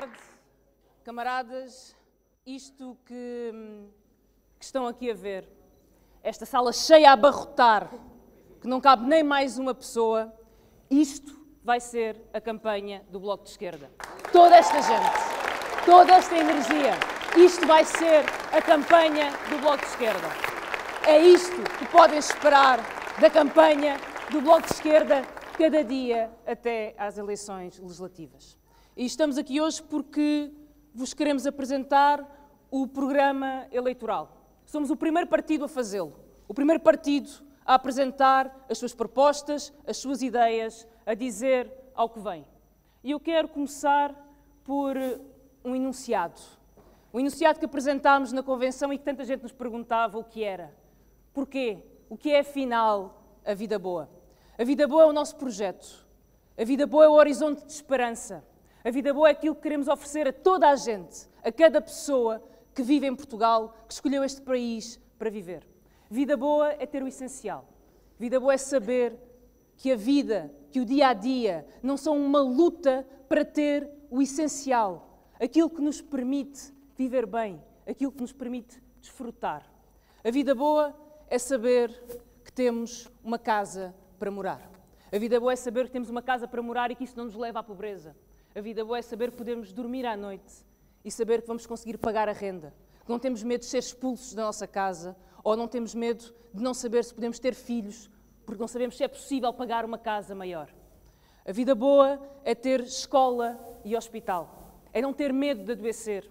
tarde, camaradas, isto que estão aqui a ver, esta sala cheia a abarrotar, que não cabe nem mais uma pessoa, isto vai ser a campanha do Bloco de Esquerda. Toda esta gente, toda esta energia, isto vai ser a campanha do Bloco de Esquerda. É isto que podem esperar da campanha do Bloco de Esquerda cada dia até às eleições legislativas. E estamos aqui hoje porque vos queremos apresentar o programa eleitoral. Somos o primeiro partido a fazê-lo, o primeiro partido a apresentar as suas propostas, as suas ideias, a dizer ao que vem. E eu quero começar por um enunciado que apresentámos na convenção e que tanta gente nos perguntava o que era. Porquê? O que é, afinal, a vida boa? A vida boa é o nosso projeto. A vida boa é o horizonte de esperança. A vida boa é aquilo que queremos oferecer a toda a gente, a cada pessoa que vive em Portugal, que escolheu este país para viver. Vida boa é ter o essencial. Vida boa é saber que a vida, que o dia-a-dia, não são uma luta para ter o essencial. Aquilo que nos permite viver bem, aquilo que nos permite desfrutar. A vida boa é saber que temos uma casa para morar. A vida boa é saber que temos uma casa para morar e que isso não nos leva à pobreza. A vida boa é saber que podemos dormir à noite e saber que vamos conseguir pagar a renda, que não temos medo de ser expulsos da nossa casa ou não temos medo de não saber se podemos ter filhos porque não sabemos se é possível pagar uma casa maior. A vida boa é ter escola e hospital, é não ter medo de adoecer,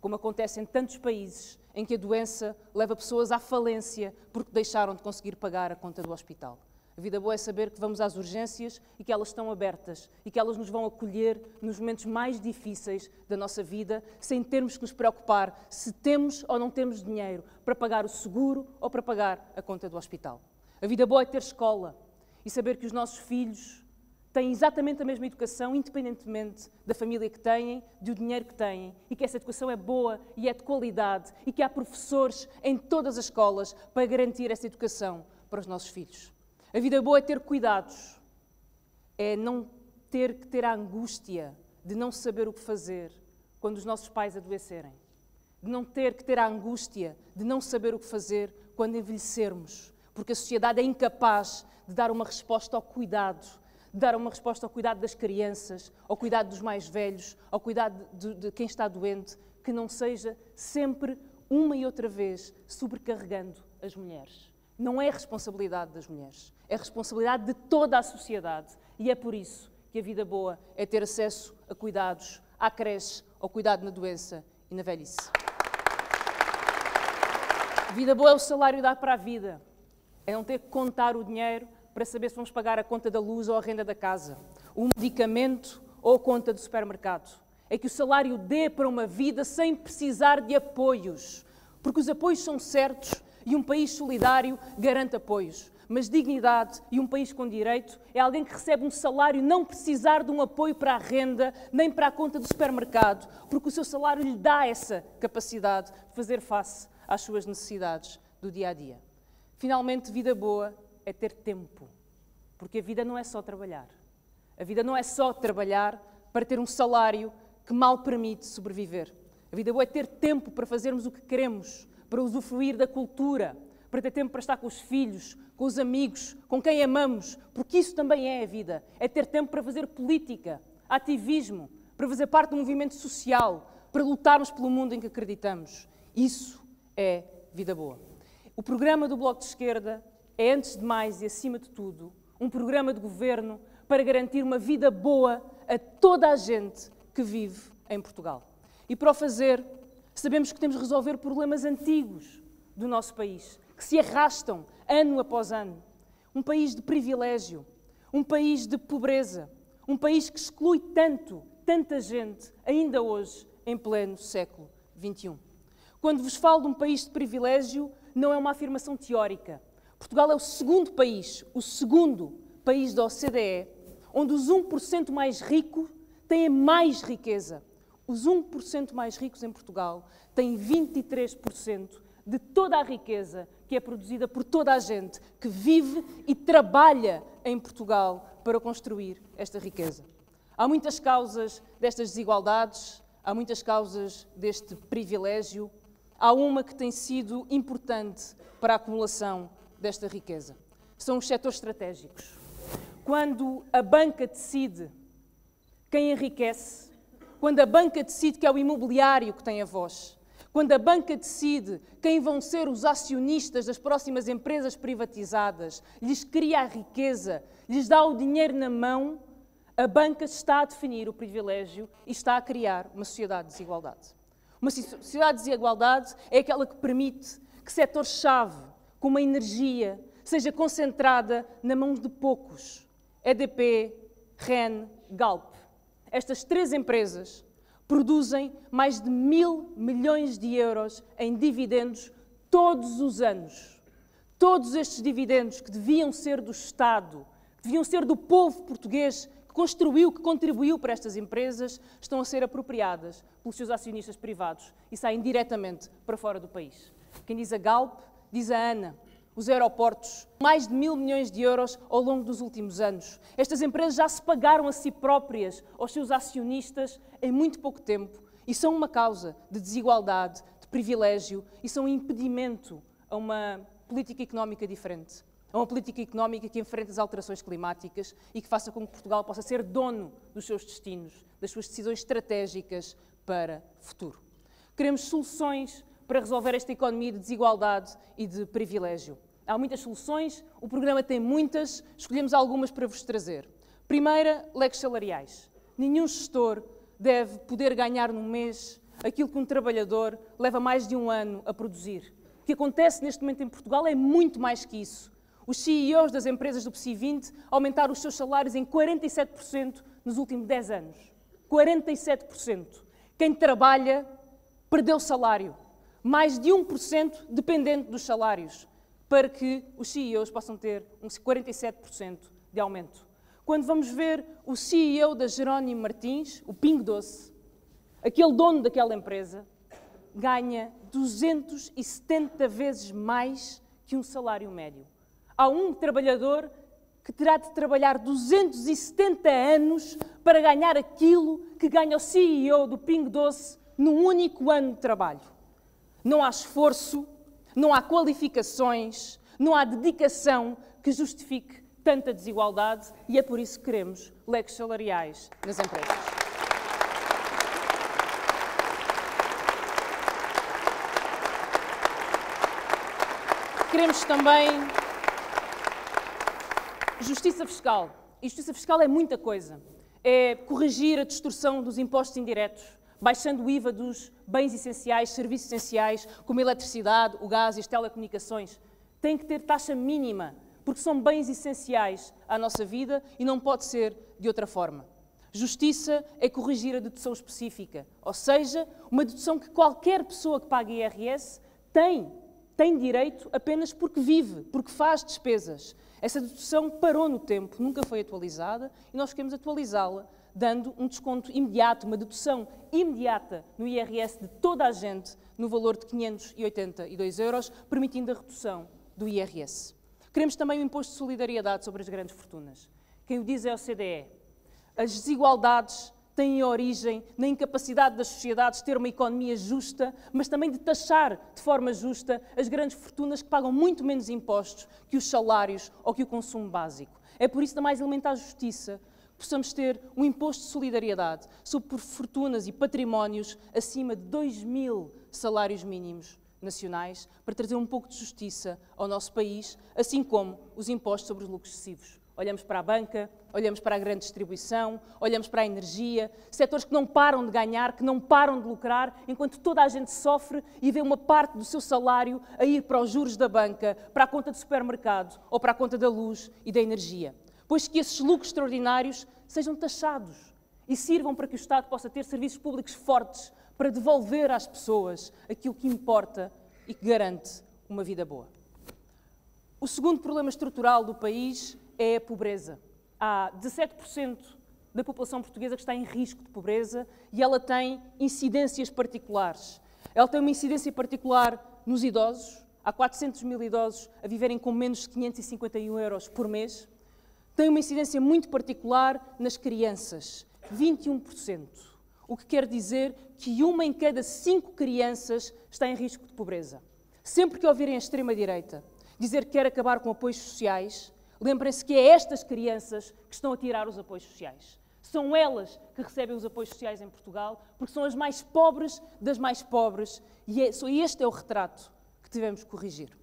como acontece em tantos países em que a doença leva pessoas à falência porque deixaram de conseguir pagar a conta do hospital. A vida boa é saber que vamos às urgências e que elas estão abertas e que elas nos vão acolher nos momentos mais difíceis da nossa vida, sem termos que nos preocupar se temos ou não temos dinheiro para pagar o seguro ou para pagar a conta do hospital. A vida boa é ter escola e saber que os nossos filhos têm exatamente a mesma educação, independentemente da família que têm, do dinheiro que têm, e que essa educação é boa e é de qualidade e que há professores em todas as escolas para garantir essa educação para os nossos filhos. A vida boa é ter cuidados, é não ter que ter a angústia de não saber o que fazer quando os nossos pais adoecerem, de não ter que ter a angústia de não saber o que fazer quando envelhecermos, porque a sociedade é incapaz de dar uma resposta ao cuidado, de dar uma resposta ao cuidado das crianças, ao cuidado dos mais velhos, ao cuidado de quem está doente, que não seja sempre, uma e outra vez, sobrecarregando as mulheres. Não é responsabilidade das mulheres, é responsabilidade de toda a sociedade. E é por isso que a vida boa é ter acesso a cuidados, à creche, ao cuidado na doença e na velhice. A vida boa é o salário dar para a vida, é não ter que contar o dinheiro para saber se vamos pagar a conta da luz ou a renda da casa, o medicamento ou a conta do supermercado. É que o salário dê para uma vida sem precisar de apoios, porque os apoios são certos, e um país solidário garante apoios. Mas dignidade e um país com direito é alguém que recebe um salário não precisar de um apoio para a renda nem para a conta do supermercado, porque o seu salário lhe dá essa capacidade de fazer face às suas necessidades do dia-a-dia. Finalmente, vida boa é ter tempo, porque a vida não é só trabalhar. A vida não é só trabalhar para ter um salário que mal permite sobreviver. A vida boa é ter tempo para fazermos o que queremos, para usufruir da cultura, para ter tempo para estar com os filhos, com os amigos, com quem amamos, porque isso também é a vida. É ter tempo para fazer política, ativismo, para fazer parte de um movimento social, para lutarmos pelo mundo em que acreditamos. Isso é vida boa. O programa do Bloco de Esquerda é, antes de mais e acima de tudo, um programa de governo para garantir uma vida boa a toda a gente que vive em Portugal. E para o fazer, sabemos que temos de resolver problemas antigos do nosso país, que se arrastam ano após ano. Um país de privilégio, um país de pobreza, um país que exclui tanta gente, ainda hoje, em pleno século XXI. Quando vos falo de um país de privilégio, não é uma afirmação teórica. Portugal é o segundo país da OCDE, onde os 1% mais ricos têm mais riqueza. Os 1% mais ricos em Portugal têm 23% de toda a riqueza que é produzida por toda a gente que vive e trabalha em Portugal para construir esta riqueza. Há muitas causas destas desigualdades, há muitas causas deste privilégio. Há uma que tem sido importante para a acumulação desta riqueza. São os setores estratégicos. Quando a banca decide quem enriquece, quando a banca decide que é o imobiliário que tem a voz, quando a banca decide quem vão ser os acionistas das próximas empresas privatizadas, lhes cria a riqueza, lhes dá o dinheiro na mão, a banca está a definir o privilégio e está a criar uma sociedade de desigualdade. Uma sociedade de desigualdade é aquela que permite que setores-chave, como a energia, seja concentrada na mão de poucos. EDP, REN, GALP. Estas três empresas produzem mais de 1.000 milhões de euros em dividendos todos os anos. Todos estes dividendos que deviam ser do Estado, que deviam ser do povo português, construiu, que contribuiu para estas empresas, estão a ser apropriadas pelos seus acionistas privados e saem diretamente para fora do país. Quem diz a Galp, diz a ANA, os aeroportos, mais de 1.000 milhões de euros ao longo dos últimos anos. Estas empresas já se pagaram a si próprias, aos seus acionistas, em muito pouco tempo e são uma causa de desigualdade, de privilégio e são um impedimento a uma política económica diferente. É uma política económica que enfrente as alterações climáticas e que faça com que Portugal possa ser dono dos seus destinos, das suas decisões estratégicas para o futuro. Queremos soluções para resolver esta economia de desigualdade e de privilégio. Há muitas soluções, o programa tem muitas, escolhemos algumas para vos trazer. Primeira, leques salariais. Nenhum gestor deve poder ganhar num mês aquilo que um trabalhador leva mais de um ano a produzir. O que acontece neste momento em Portugal é muito mais que isso. Os CEOs das empresas do PSI 20 aumentaram os seus salários em 47% nos últimos 10 anos. 47%. Quem trabalha perdeu salário. Mais de 1% dependente dos salários, para que os CEOs possam ter uns 47% de aumento. Quando vamos ver o CEO da Jerónimo Martins, o Pingo Doce, aquele dono daquela empresa, ganha 270 vezes mais que um salário médio. Há um trabalhador que terá de trabalhar 270 anos para ganhar aquilo que ganha o CEO do Pingo Doce num único ano de trabalho. Não há esforço, não há qualificações, não há dedicação que justifique tanta desigualdade e é por isso que queremos leques salariais nas empresas. Queremos também justiça fiscal. E justiça fiscal é muita coisa. É corrigir a distorção dos impostos indiretos, baixando o IVA dos bens essenciais, serviços essenciais, como a eletricidade, o gás e as telecomunicações. Tem que ter taxa mínima, porque são bens essenciais à nossa vida e não pode ser de outra forma. Justiça é corrigir a dedução específica, ou seja, uma dedução que qualquer pessoa que paga IRS tem direito apenas porque vive, porque faz despesas. Essa dedução parou no tempo, nunca foi atualizada e nós queremos atualizá-la, dando um desconto imediato, uma dedução imediata no IRS de toda a gente, no valor de 582 euros, permitindo a redução do IRS. Queremos também um imposto de solidariedade sobre as grandes fortunas. Quem o diz é a OCDE. As desigualdades têm origem na incapacidade das sociedades de ter uma economia justa, mas também de taxar de forma justa as grandes fortunas que pagam muito menos impostos que os salários ou que o consumo básico. É por isso da mais elementar justiça que possamos ter um imposto de solidariedade sobre fortunas e patrimónios acima de 2.000 salários mínimos nacionais para trazer um pouco de justiça ao nosso país, assim como os impostos sobre os lucros excessivos. Olhamos para a banca, olhamos para a grande distribuição, olhamos para a energia, setores que não param de ganhar, que não param de lucrar, enquanto toda a gente sofre e vê uma parte do seu salário a ir para os juros da banca, para a conta do supermercado ou para a conta da luz e da energia. Pois que esses lucros extraordinários sejam taxados e sirvam para que o Estado possa ter serviços públicos fortes para devolver às pessoas aquilo que importa e que garante uma vida boa. O segundo problema estrutural do país é a pobreza. Há 17% da população portuguesa que está em risco de pobreza e ela tem incidências particulares. Ela tem uma incidência particular nos idosos. Há 400 mil idosos a viverem com menos de 551 euros por mês. Tem uma incidência muito particular nas crianças. 21%, o que quer dizer que 1 em cada 5 crianças está em risco de pobreza. Sempre que ouvirem a extrema-direita dizer que quer acabar com apoios sociais, lembrem-se que é estas crianças que estão a tirar os apoios sociais. São elas que recebem os apoios sociais em Portugal, porque são as mais pobres das mais pobres, e este é o retrato que tivemos que corrigir.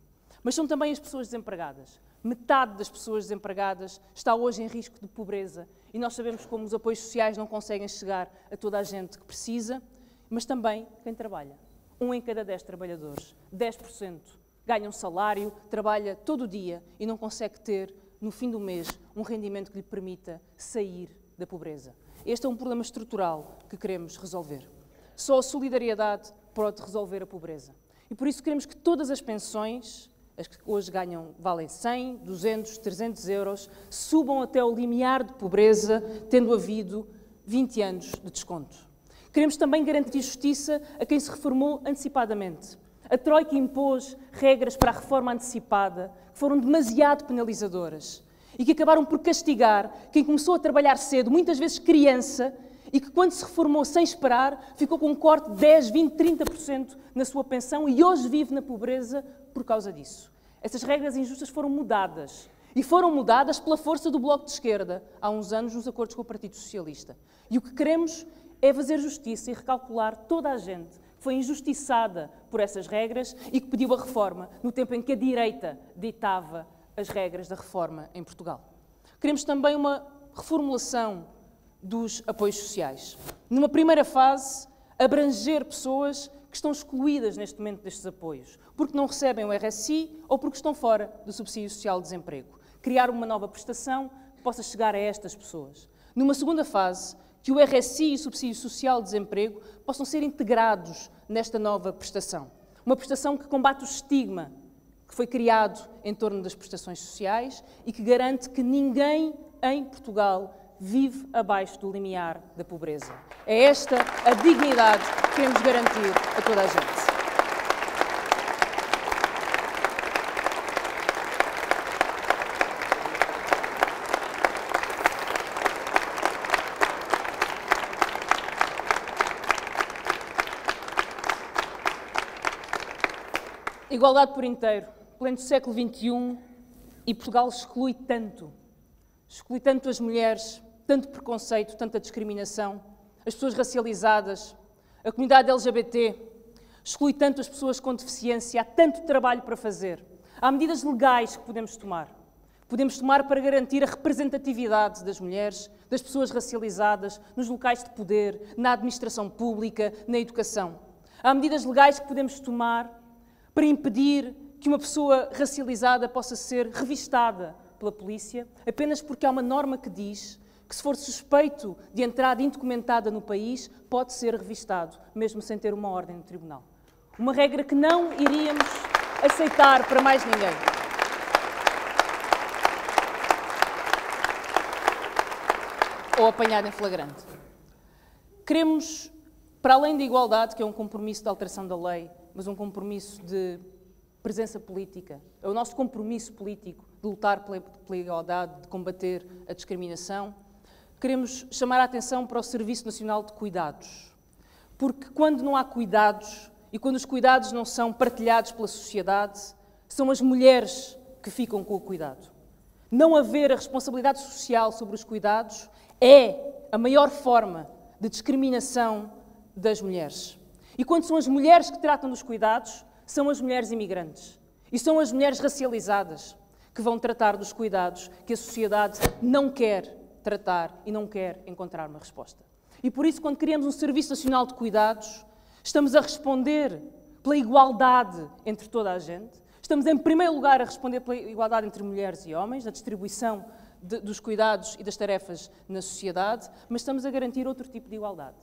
Mas são também as pessoas desempregadas. Metade das pessoas desempregadas está hoje em risco de pobreza, e nós sabemos como os apoios sociais não conseguem chegar a toda a gente que precisa, mas também quem trabalha. 1 em cada 10 trabalhadores, 10%, ganha um salário, trabalha todo o dia e não consegue ter, no fim do mês, um rendimento que lhe permita sair da pobreza. Este é um problema estrutural que queremos resolver. Só a solidariedade pode resolver a pobreza. E por isso queremos que todas as pensões, as que hoje ganham, valem 100, 200, 300 euros, subam até o limiar de pobreza, tendo havido 20 anos de desconto. Queremos também garantir justiça a quem se reformou antecipadamente. A Troika impôs regras para a reforma antecipada que foram demasiado penalizadoras e que acabaram por castigar quem começou a trabalhar cedo, muitas vezes criança, e que quando se reformou sem esperar, ficou com um corte de 10, 20, 30% na sua pensão e hoje vive na pobreza por causa disso. Essas regras injustas foram mudadas. E foram mudadas pela força do Bloco de Esquerda, há uns anos, nos acordos com o Partido Socialista. E o que queremos é fazer justiça e recalcular toda a gente foi injustiçada por essas regras e que pediu a reforma no tempo em que a direita ditava as regras da reforma em Portugal. Queremos também uma reformulação dos apoios sociais. Numa primeira fase, abranger pessoas que estão excluídas neste momento destes apoios, porque não recebem o RSI ou porque estão fora do subsídio social de desemprego. Criar uma nova prestação que possa chegar a estas pessoas. Numa segunda fase, que o RSI e o subsídio social de desemprego possam ser integrados nesta nova prestação. Uma prestação que combate o estigma que foi criado em torno das prestações sociais e que garante que ninguém em Portugal vive abaixo do limiar da pobreza. É esta a dignidade que queremos garantir a toda a gente. Igualdade por inteiro, pleno século XXI, e Portugal exclui tanto as mulheres, tanto preconceito, tanta discriminação, as pessoas racializadas, a comunidade LGBT, exclui tanto as pessoas com deficiência, há tanto trabalho para fazer. Há medidas legais que podemos tomar para garantir a representatividade das mulheres, das pessoas racializadas, nos locais de poder, na administração pública, na educação. Há medidas legais que podemos tomar para impedir que uma pessoa racializada possa ser revistada pela polícia, apenas porque há uma norma que diz que se for suspeito de entrada indocumentada no país, pode ser revistado, mesmo sem ter uma ordem do tribunal. Uma regra que não iríamos aceitar para mais ninguém. Ou apanhado em flagrante. Queremos, para além da igualdade, que é um compromisso de alteração da lei, mas um compromisso de presença política. É o nosso compromisso político de lutar pela igualdade, de combater a discriminação. Queremos chamar a atenção para o Serviço Nacional de Cuidados, porque quando não há cuidados e quando os cuidados não são partilhados pela sociedade, são as mulheres que ficam com o cuidado. Não haver a responsabilidade social sobre os cuidados é a maior forma de discriminação das mulheres. E quando são as mulheres que tratam dos cuidados, são as mulheres imigrantes. E são as mulheres racializadas que vão tratar dos cuidados que a sociedade não quer tratar e não quer encontrar uma resposta. E por isso, quando criamos um Serviço Nacional de Cuidados, estamos a responder pela igualdade entre toda a gente. Estamos, em primeiro lugar, a responder pela igualdade entre mulheres e homens, na distribuição dos cuidados e das tarefas na sociedade, mas estamos a garantir outro tipo de igualdade.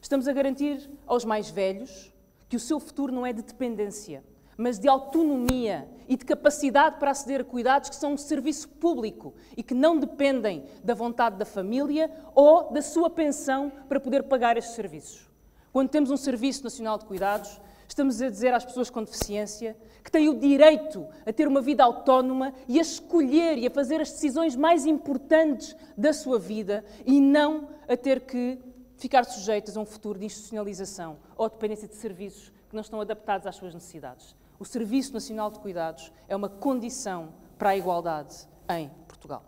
Estamos a garantir aos mais velhos que o seu futuro não é de dependência, mas de autonomia e de capacidade para aceder a cuidados que são um serviço público e que não dependem da vontade da família ou da sua pensão para poder pagar estes serviços. Quando temos um Serviço Nacional de Cuidados, Estamos a dizer às pessoas com deficiência que têm o direito a ter uma vida autónoma e a escolher e a fazer as decisões mais importantes da sua vida e não a ter que ficar sujeitas a um futuro de institucionalização ou dependência de serviços que não estão adaptados às suas necessidades. O Serviço Nacional de Cuidados é uma condição para a igualdade em Portugal.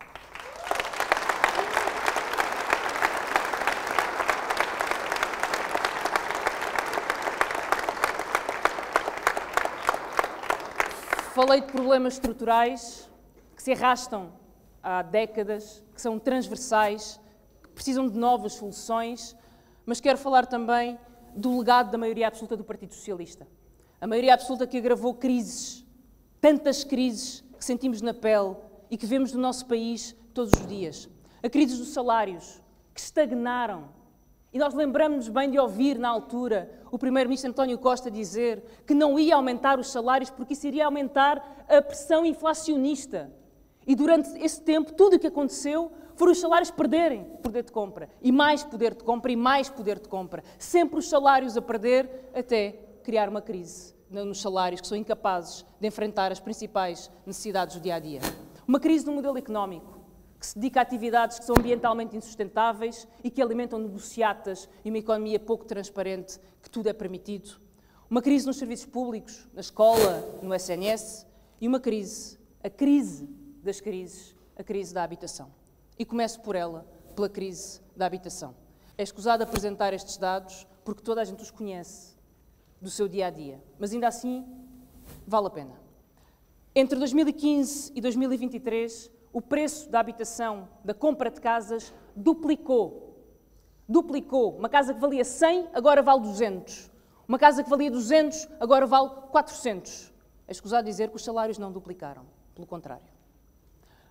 Falei de problemas estruturais que se arrastam há décadas, que são transversais, que precisam de novas soluções, mas quero falar também do legado da maioria absoluta do Partido Socialista. A maioria absoluta que agravou crises, tantas crises que sentimos na pele e que vemos no nosso país todos os dias. A crise dos salários, que estagnaram. E nós lembramos-nos bem de ouvir, na altura, o primeiro-ministro António Costa dizer que não ia aumentar os salários porque isso iria aumentar a pressão inflacionista. E durante esse tempo, tudo o que aconteceu foram os salários perderem poder de compra. E mais poder de compra, e mais poder de compra. Sempre os salários a perder, até criar uma crise nos salários que são incapazes de enfrentar as principais necessidades do dia-a-dia. Uma crise no modelo económico, que se dedica a atividades que são ambientalmente insustentáveis e que alimentam negociatas e uma economia pouco transparente, que tudo é permitido. Uma crise nos serviços públicos, na escola, no SNS, e uma crise, a crise das crises, a crise da habitação. E começo por ela, pela crise da habitação. É escusado apresentar estes dados porque toda a gente os conhece do seu dia-a-dia, mas ainda assim vale a pena. Entre 2015 e 2023, o preço da habitação, da compra de casas, duplicou. Duplicou. Uma casa que valia 100, agora vale 200. Uma casa que valia 200, agora vale 400. É escusado dizer que os salários não duplicaram. Pelo contrário.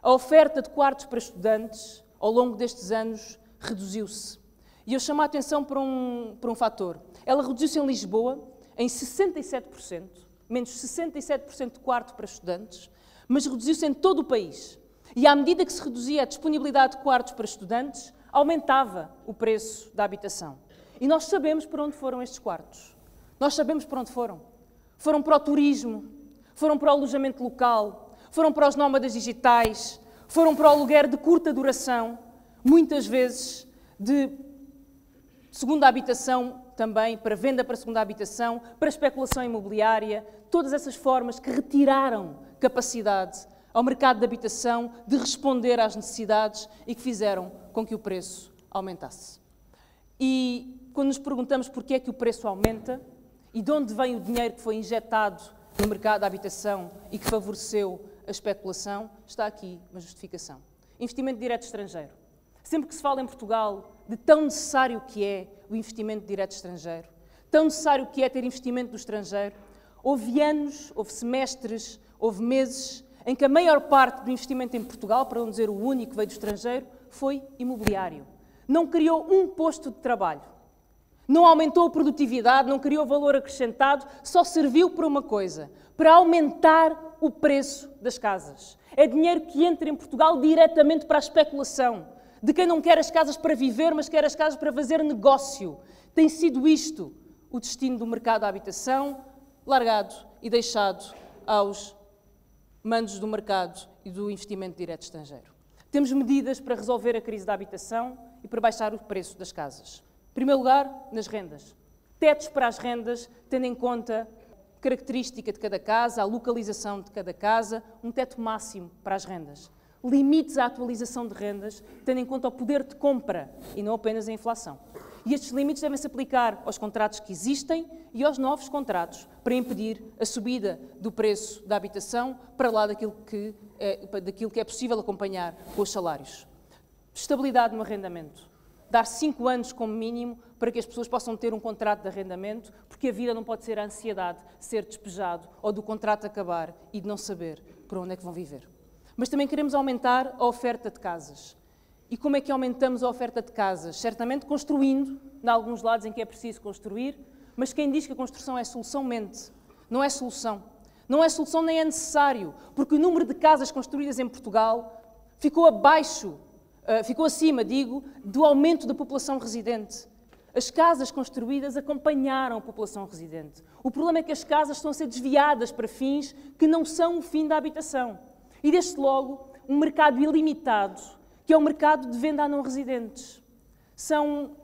A oferta de quartos para estudantes, ao longo destes anos, reduziu-se. E eu chamo a atenção para um fator. Ela reduziu-se em Lisboa em 67%, menos 67% de quarto para estudantes, mas reduziu-se em todo o país. E à medida que se reduzia a disponibilidade de quartos para estudantes, aumentava o preço da habitação. E nós sabemos para onde foram estes quartos. Nós sabemos para onde foram. Foram para o turismo, foram para o alojamento local, foram para os nómadas digitais, foram para o aluguer de curta duração, muitas vezes de segunda habitação também, para venda para segunda habitação, para especulação imobiliária, todas essas formas que retiraram capacidade ao mercado de habitação, de responder às necessidades e que fizeram com que o preço aumentasse. E quando nos perguntamos porque é que o preço aumenta e de onde vem o dinheiro que foi injetado no mercado da habitação e que favoreceu a especulação, está aqui uma justificação. Investimento direto estrangeiro. Sempre que se fala em Portugal de tão necessário que é o investimento direto estrangeiro, tão necessário que é ter investimento do estrangeiro, houve anos, houve semestres, houve meses em que a maior parte do investimento em Portugal, para não dizer o único que veio do estrangeiro, foi imobiliário. Não criou um posto de trabalho. Não aumentou a produtividade, não criou valor acrescentado, só serviu para uma coisa, para aumentar o preço das casas. É dinheiro que entra em Portugal diretamente para a especulação, de quem não quer as casas para viver, mas quer as casas para fazer negócio. Tem sido isto o destino do mercado da habitação, largado e deixado aos mandos do mercado e do investimento direto estrangeiro. Temos medidas para resolver a crise da habitação e para baixar o preço das casas. Em primeiro lugar, nas rendas. Tetos para as rendas, tendo em conta a característica de cada casa, a localização de cada casa, um teto máximo para as rendas. Limites à atualização de rendas, tendo em conta o poder de compra e não apenas a inflação. E estes limites devem-se aplicar aos contratos que existem e aos novos contratos, para impedir a subida do preço da habitação para lá daquilo que é possível acompanhar com os salários. Estabilidade no arrendamento. Dar 5 anos como mínimo para que as pessoas possam ter um contrato de arrendamento, porque a vida não pode ser a ansiedade de ser despejado ou do contrato acabar e de não saber por onde é que vão viver. Mas também queremos aumentar a oferta de casas. E como é que aumentamos a oferta de casas? Certamente construindo, em alguns lados em que é preciso construir, mas quem diz que a construção é solução, mente. Não é solução. Não é solução nem é necessário, porque o número de casas construídas em Portugal ficou acima do aumento da população residente. As casas construídas acompanharam a população residente. O problema é que as casas estão a ser desviadas para fins que não são o fim da habitação. E, desde logo, um mercado ilimitado, que é o mercado de venda a não-residentes. São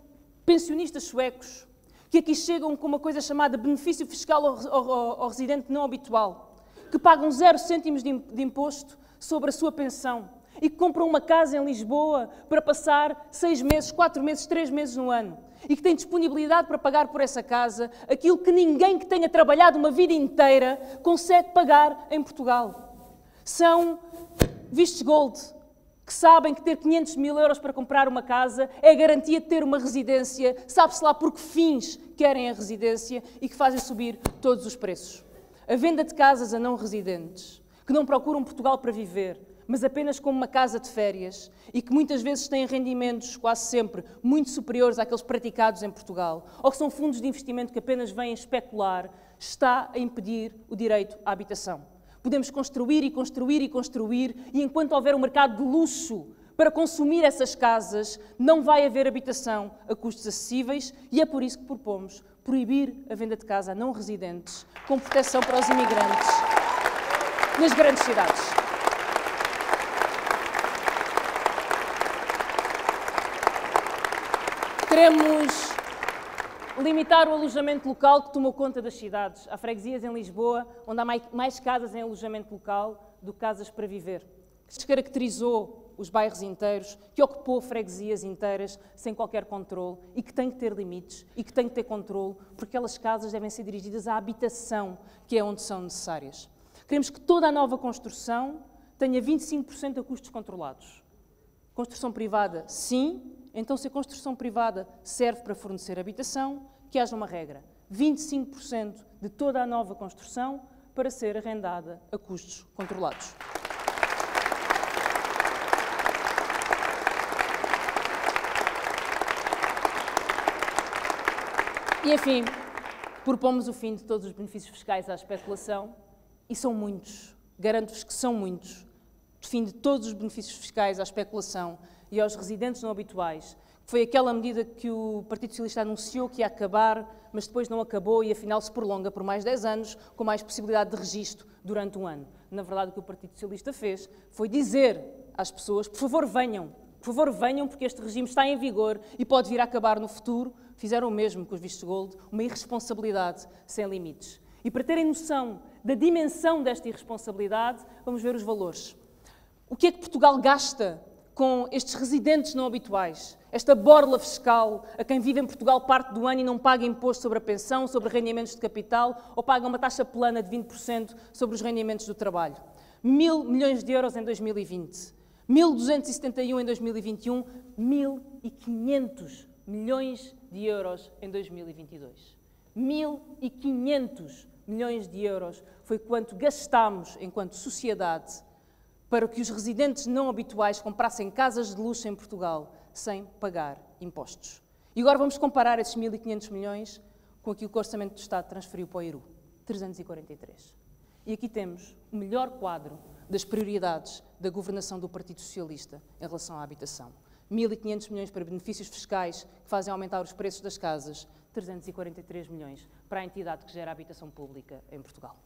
pensionistas suecos que aqui chegam com uma coisa chamada benefício fiscal ao residente não habitual, que pagam 0 cêntimos de imposto sobre a sua pensão e que compram uma casa em Lisboa para passar 6 meses, 4 meses, 3 meses no ano e que têm disponibilidade para pagar por essa casa aquilo que ninguém que tenha trabalhado uma vida inteira consegue pagar em Portugal. São vistos gold, que sabem que ter 500 mil euros para comprar uma casa é garantia de ter uma residência, sabe-se lá por que fins querem a residência e que fazem subir todos os preços. A venda de casas a não-residentes, que não procuram Portugal para viver, mas apenas como uma casa de férias e que muitas vezes têm rendimentos, quase sempre, muito superiores àqueles praticados em Portugal, ou que são fundos de investimento que apenas vêm especular, está a impedir o direito à habitação. Podemos construir e construir e construir e, enquanto houver um mercado de luxo para consumir essas casas, não vai haver habitação a custos acessíveis e é por isso que propomos proibir a venda de casa a não residentes, com proteção para os imigrantes nas grandes cidades. Queremos limitar o alojamento local que tomou conta das cidades. Há freguesias em Lisboa onde há mais casas em alojamento local do que casas para viver. Descaracterizou os bairros inteiros, que ocupou freguesias inteiras sem qualquer controle e que tem que ter limites e que tem que ter controle, porque aquelas casas devem ser dirigidas à habitação, que é onde são necessárias. Queremos que toda a nova construção tenha 25% a custos controlados. Construção privada, sim. Então, se a construção privada serve para fornecer habitação, que haja uma regra. 25% de toda a nova construção para ser arrendada a custos controlados. E, enfim, propomos o fim de todos os benefícios fiscais à especulação, e são muitos, garanto-vos que são muitos, o fim de todos os benefícios fiscais à especulação e aos residentes não habituais, que foi aquela medida que o Partido Socialista anunciou que ia acabar, mas depois não acabou e afinal se prolonga por mais 10 anos, com mais possibilidade de registro durante um ano. Na verdade, o que o Partido Socialista fez foi dizer às pessoas, por favor venham, porque este regime está em vigor e pode vir a acabar no futuro. Fizeram o mesmo com os vistos gold, uma irresponsabilidade sem limites. E para terem noção da dimensão desta irresponsabilidade, vamos ver os valores. O que é que Portugal gasta com estes residentes não habituais, esta borla fiscal a quem vive em Portugal parte do ano e não paga imposto sobre a pensão, sobre rendimentos de capital ou paga uma taxa plana de 20% sobre os rendimentos do trabalho? 1.000 milhões de euros em 2020, 1.271 em 2021, 1.500 milhões de euros em 2022. 1.500 milhões de euros foi quanto gastámos enquanto sociedade para que os residentes não habituais comprassem casas de luxo em Portugal sem pagar impostos. E agora vamos comparar esses 1.500 milhões com aquilo que o Orçamento do Estado transferiu para o IRU, 343. E aqui temos o melhor quadro das prioridades da governação do Partido Socialista em relação à habitação. 1.500 milhões para benefícios fiscais que fazem aumentar os preços das casas, 343 milhões para a entidade que gera a habitação pública em Portugal.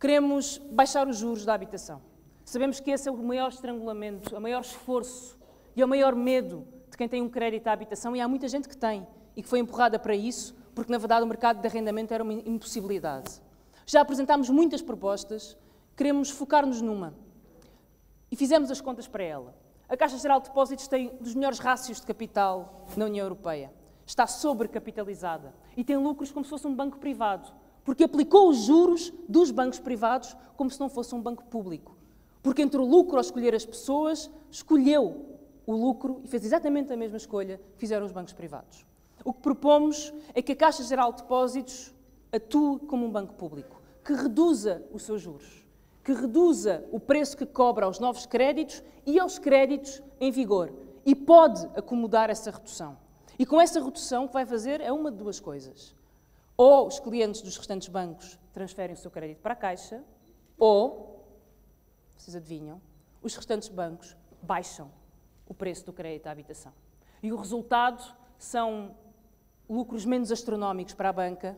Queremos baixar os juros da habitação. Sabemos que esse é o maior estrangulamento, o maior esforço e o maior medo de quem tem um crédito à habitação, e há muita gente que tem e que foi empurrada para isso, porque na verdade o mercado de arrendamento era uma impossibilidade. Já apresentámos muitas propostas, queremos focar-nos numa e fizemos as contas para ela. A Caixa Geral de Depósitos tem dos melhores rácios de capital na União Europeia. Está sobrecapitalizada e tem lucros como se fosse um banco privado, porque aplicou os juros dos bancos privados como se não fosse um banco público. Porque entre o lucro ao escolher as pessoas, escolheu o lucro e fez exatamente a mesma escolha que fizeram os bancos privados. O que propomos é que a Caixa Geral de Depósitos atue como um banco público, que reduza os seus juros, que reduza o preço que cobra aos novos créditos e aos créditos em vigor, e pode acomodar essa redução. E com essa redução o que vai fazer é uma de duas coisas. Ou os clientes dos restantes bancos transferem o seu crédito para a Caixa, ou, vocês adivinham, os restantes bancos baixam o preço do crédito à habitação. E o resultado são lucros menos astronómicos para a banca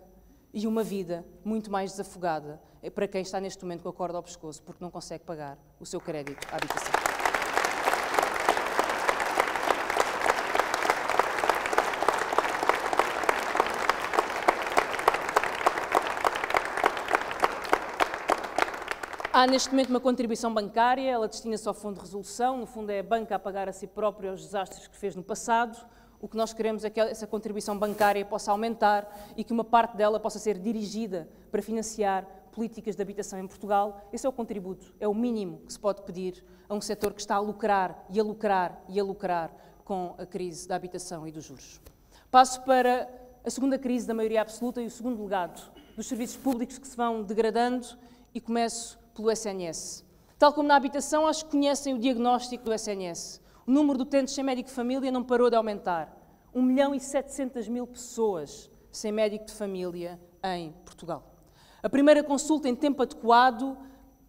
e uma vida muito mais desafogada para quem está neste momento com a corda ao pescoço porque não consegue pagar o seu crédito à habitação. Há neste momento uma contribuição bancária, ela destina-se ao Fundo de Resolução, no fundo é a banca a pagar a si própria os desastres que fez no passado. O que nós queremos é que essa contribuição bancária possa aumentar e que uma parte dela possa ser dirigida para financiar políticas de habitação em Portugal. Esse é o contributo, é o mínimo que se pode pedir a um setor que está a lucrar e a lucrar e a lucrar com a crise da habitação e dos juros. Passo para a segunda crise da maioria absoluta e o segundo legado dos serviços públicos que se vão degradando e começo pelo SNS. Tal como na habitação, acho que conhecem o diagnóstico do SNS. O número de utentes sem médico de família não parou de aumentar. 1.700.000 pessoas sem médico de família em Portugal. A primeira consulta em tempo adequado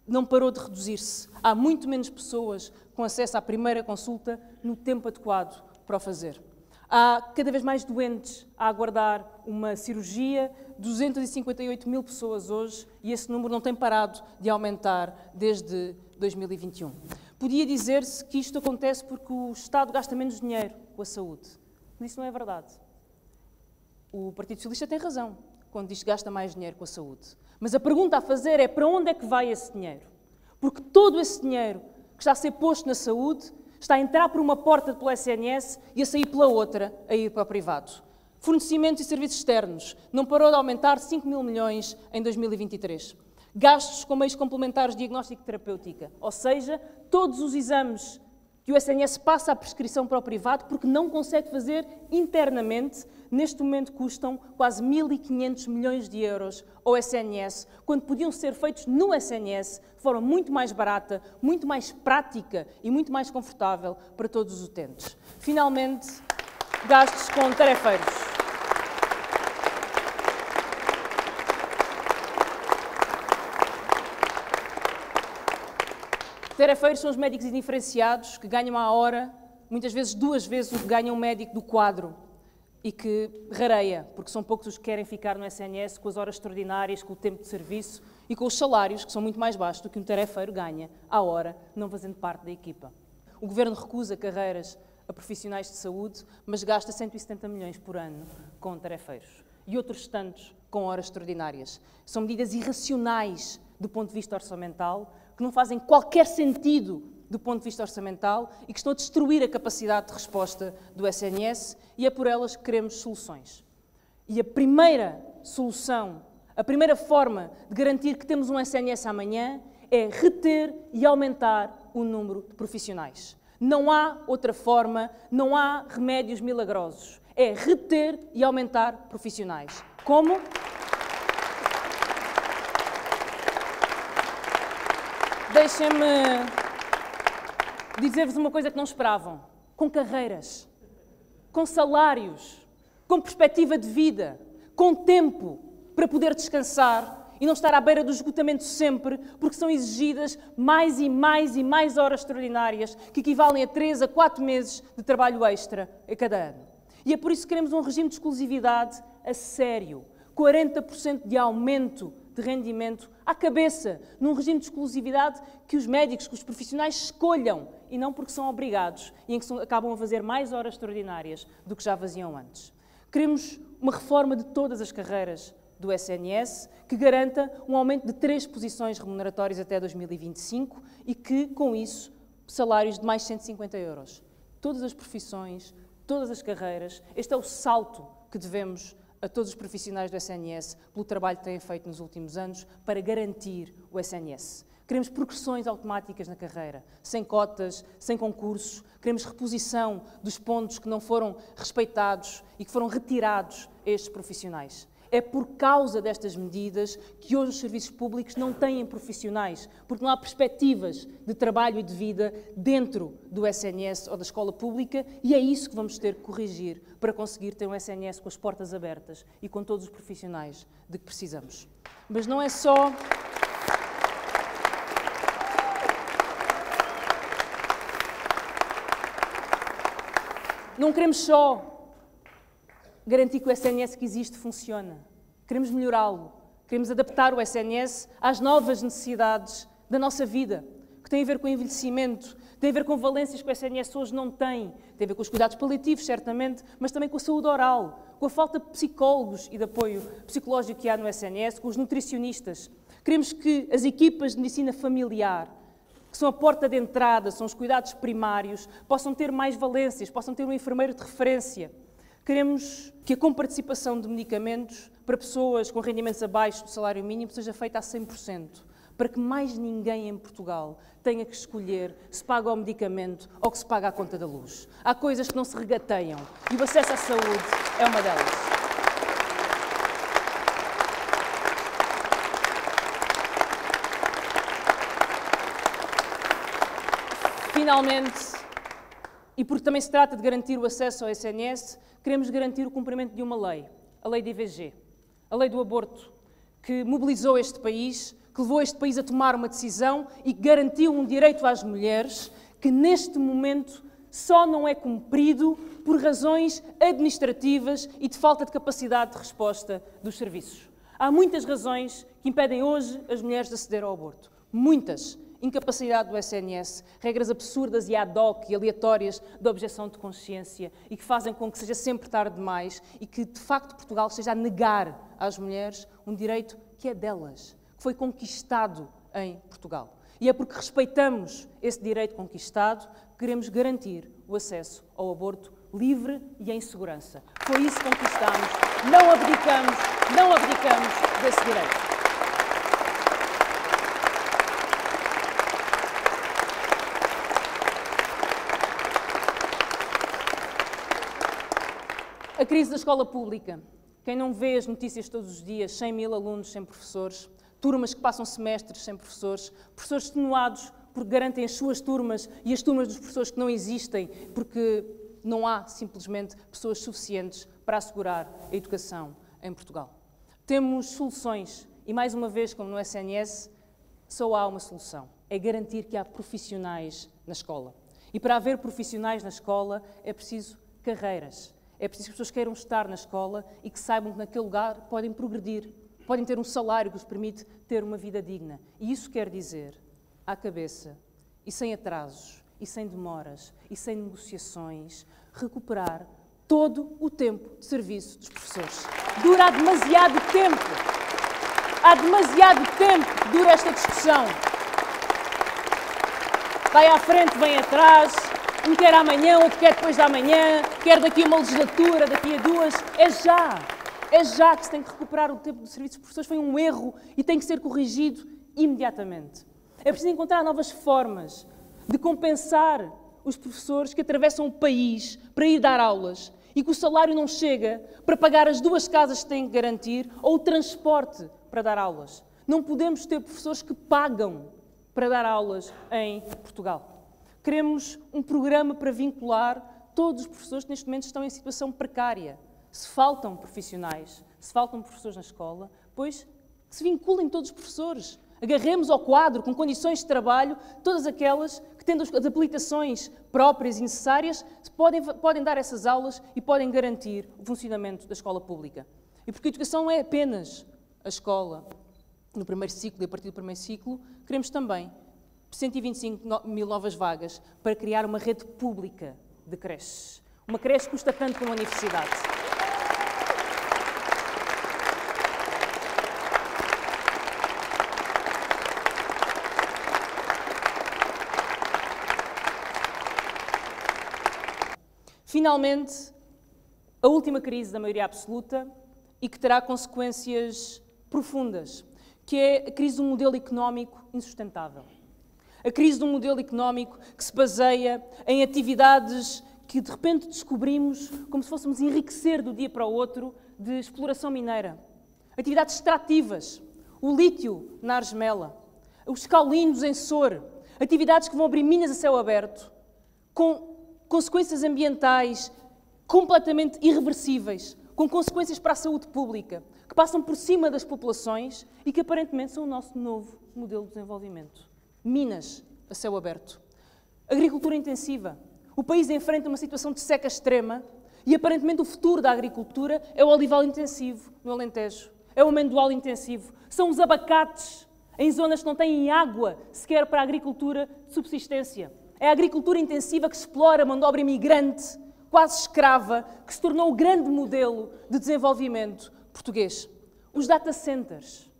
não parou de reduzir-se. Há muito menos pessoas com acesso à primeira consulta no tempo adequado para o fazer. Há cada vez mais doentes a aguardar uma cirurgia, 258.000 pessoas hoje, e esse número não tem parado de aumentar desde 2021. Podia dizer-se que isto acontece porque o Estado gasta menos dinheiro com a saúde. Mas isso não é verdade. O Partido Socialista tem razão quando diz que gasta mais dinheiro com a saúde. Mas a pergunta a fazer é para onde é que vai esse dinheiro? Porque todo esse dinheiro que está a ser posto na saúde está a entrar por uma porta pelo SNS e a sair pela outra, a ir para o privado. Fornecimentos e serviços externos. Não parou de aumentar 5.000 milhões em 2023. Gastos com meios complementares de diagnóstico e terapêutica. Ou seja, todos os exames que o SNS passa à prescrição para o privado porque não consegue fazer internamente, neste momento custam quase 1.500 milhões de euros ao SNS, quando podiam ser feitos no SNS de forma muito mais barata, muito mais prática e muito mais confortável para todos os utentes. Finalmente, gastos com tarefeiros. Tarefeiros são os médicos indiferenciados que ganham à hora, muitas vezes 2 vezes o que ganha um médico do quadro e que rareia, porque são poucos os que querem ficar no SNS com as horas extraordinárias, com o tempo de serviço e com os salários que são muito mais baixos do que um tarefeiro ganha à hora, não fazendo parte da equipa. O Governo recusa carreiras a profissionais de saúde, mas gasta 170 milhões por ano com tarefeiros e outros tantos com horas extraordinárias. São medidas irracionais do ponto de vista orçamental, que não fazem qualquer sentido do ponto de vista orçamental e que estão a destruir a capacidade de resposta do SNS e é por elas que queremos soluções. E a primeira solução, a primeira forma de garantir que temos um SNS amanhã é reter e aumentar o número de profissionais. Não há outra forma, não há remédios milagrosos. É reter e aumentar profissionais. Como? Deixem-me dizer-vos uma coisa que não esperavam. Com carreiras, com salários, com perspectiva de vida, com tempo para poder descansar e não estar à beira do esgotamento sempre, porque são exigidas mais e mais e mais horas extraordinárias que equivalem a 3 a 4 meses de trabalho extra a cada ano. E é por isso que queremos um regime de exclusividade a sério. 40% de aumento de rendimento à cabeça, num regime de exclusividade que os médicos, que os profissionais escolham, e não porque são obrigados, e em que acabam a fazer mais horas extraordinárias do que já faziam antes. Queremos uma reforma de todas as carreiras do SNS, que garanta um aumento de 3 posições remuneratórias até 2025 e que, com isso, salários de mais 150 euros. Todas as profissões, todas as carreiras, este é o salto que devemos fazer a todos os profissionais do SNS pelo trabalho que têm feito nos últimos anos para garantir o SNS. Queremos progressões automáticas na carreira, sem cotas, sem concursos. Queremos reposição dos pontos que não foram respeitados e que foram retirados a estes profissionais. É por causa destas medidas que hoje os serviços públicos não têm profissionais, porque não há perspectivas de trabalho e de vida dentro do SNS ou da escola pública, e é isso que vamos ter que corrigir para conseguir ter um SNS com as portas abertas e com todos os profissionais de que precisamos. Mas não é só... Não queremos só garantir que o SNS que existe funciona. Queremos melhorá-lo. Queremos adaptar o SNS às novas necessidades da nossa vida, que tem a ver com o envelhecimento, tem a ver com valências que o SNS hoje não tem, tem a ver com os cuidados paliativos, certamente, mas também com a saúde oral, com a falta de psicólogos e de apoio psicológico que há no SNS, com os nutricionistas. Queremos que as equipas de medicina familiar, que são a porta de entrada, são os cuidados primários, possam ter mais valências, possam ter um enfermeiro de referência. Queremos que a comparticipação de medicamentos para pessoas com rendimentos abaixo do salário mínimo seja feita a 100%, para que mais ninguém em Portugal tenha que escolher se paga o medicamento ou que se paga a conta da luz. Há coisas que não se regateiam e o acesso à saúde é uma delas. Finalmente, e porque também se trata de garantir o acesso ao SNS, queremos garantir o cumprimento de uma lei, a lei de IVG, a lei do aborto, que mobilizou este país, que levou este país a tomar uma decisão e garantiu um direito às mulheres que neste momento só não é cumprido por razões administrativas e de falta de capacidade de resposta dos serviços. Há muitas razões que impedem hoje as mulheres de aceder ao aborto. Muitas. Incapacidade do SNS, regras absurdas e ad hoc e aleatórias de objeção de consciência e que fazem com que seja sempre tarde demais e que, de facto, Portugal esteja a negar às mulheres um direito que é delas, que foi conquistado em Portugal. E é porque respeitamos esse direito conquistado que queremos garantir o acesso ao aborto livre e em segurança. Foi isso que conquistamos, não abdicamos desse direito. A crise da escola pública. Quem não vê as notícias todos os dias, 100 mil alunos sem professores, turmas que passam semestres sem professores, professores extenuados porque garantem as suas turmas e as turmas dos professores que não existem, porque não há simplesmente pessoas suficientes para assegurar a educação em Portugal. Temos soluções e, mais uma vez, como no SNS, só há uma solução. É garantir que há profissionais na escola. E para haver profissionais na escola é preciso carreiras. É preciso que as pessoas queiram estar na escola e que saibam que naquele lugar podem progredir, podem ter um salário que os permite ter uma vida digna. E isso quer dizer, à cabeça, e sem atrasos, e sem demoras, e sem negociações, recuperar todo o tempo de serviço dos professores. Dura há demasiado tempo. Há demasiado tempo dura esta discussão. Vai à frente, vem atrás. Um quer amanhã, outro quer depois de amanhã, quer daqui a uma legislatura, daqui a duas. É já que se tem que recuperar o tempo do serviço dos professores. Foi um erro e tem que ser corrigido imediatamente. É preciso encontrar novas formas de compensar os professores que atravessam o país para ir dar aulas e que o salário não chega para pagar as duas casas que têm que garantir ou o transporte para dar aulas. Não podemos ter professores que pagam para dar aulas em Portugal. Queremos um programa para vincular todos os professores que neste momento estão em situação precária. Se faltam profissionais, se faltam professores na escola, pois se vinculem todos os professores. Agarremos ao quadro, com condições de trabalho, todas aquelas que, tendo as habilitações próprias e necessárias, podem dar essas aulas e podem garantir o funcionamento da escola pública. E porque a educação não é apenas a escola no primeiro ciclo e a partir do primeiro ciclo, queremos também 125 mil novas vagas para criar uma rede pública de creches. Uma creche custa tanto como a universidade. Finalmente, a última crise da maioria absoluta e que terá consequências profundas, que é a crise do modelo económico insustentável. A crise de um modelo económico que se baseia em atividades que de repente descobrimos como se fôssemos enriquecer do dia para o outro de exploração mineira. Atividades extrativas, o lítio na Argemela, os caulinhos em Sor, atividades que vão abrir minas a céu aberto, com consequências ambientais completamente irreversíveis, com consequências para a saúde pública, que passam por cima das populações e que aparentemente são o nosso novo modelo de desenvolvimento. Minas a céu aberto, agricultura intensiva. O país enfrenta uma situação de seca extrema E aparentemente o futuro da agricultura é o olival intensivo no Alentejo, é o amendoal intensivo, são os abacates em zonas que não têm água sequer para a agricultura de subsistência. É a agricultura intensiva que explora a mão de obra imigrante, quase escrava, que se tornou o grande modelo de desenvolvimento português. Os data centers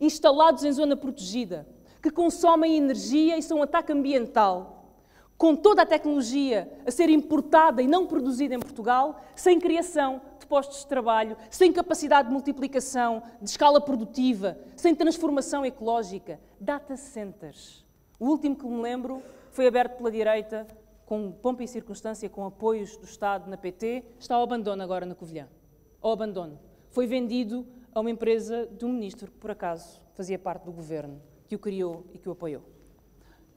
instalados em zona protegida, que consomem energia e são um ataque ambiental, com toda a tecnologia a ser importada e não produzida em Portugal, sem criação de postos de trabalho, sem capacidade de multiplicação, de escala produtiva, sem transformação ecológica. Data centers. O último que me lembro foi aberto pela direita, com pompa e circunstância, com apoios do Estado na PT, está ao abandono agora na Covilhã. Ao abandono. Foi vendido a uma empresa de um ministro que, por acaso, fazia parte do governo, que o criou e que o apoiou.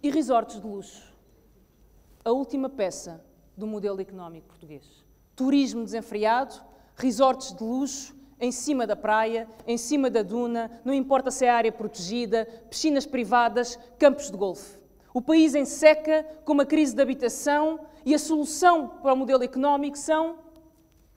E resortes de luxo. A última peça do modelo económico português. Turismo desenfreado, resortes de luxo, em cima da praia, em cima da duna, não importa se é área protegida, piscinas privadas, campos de golfe. O país em seca, com uma crise de habitação, e a solução para o modelo económico são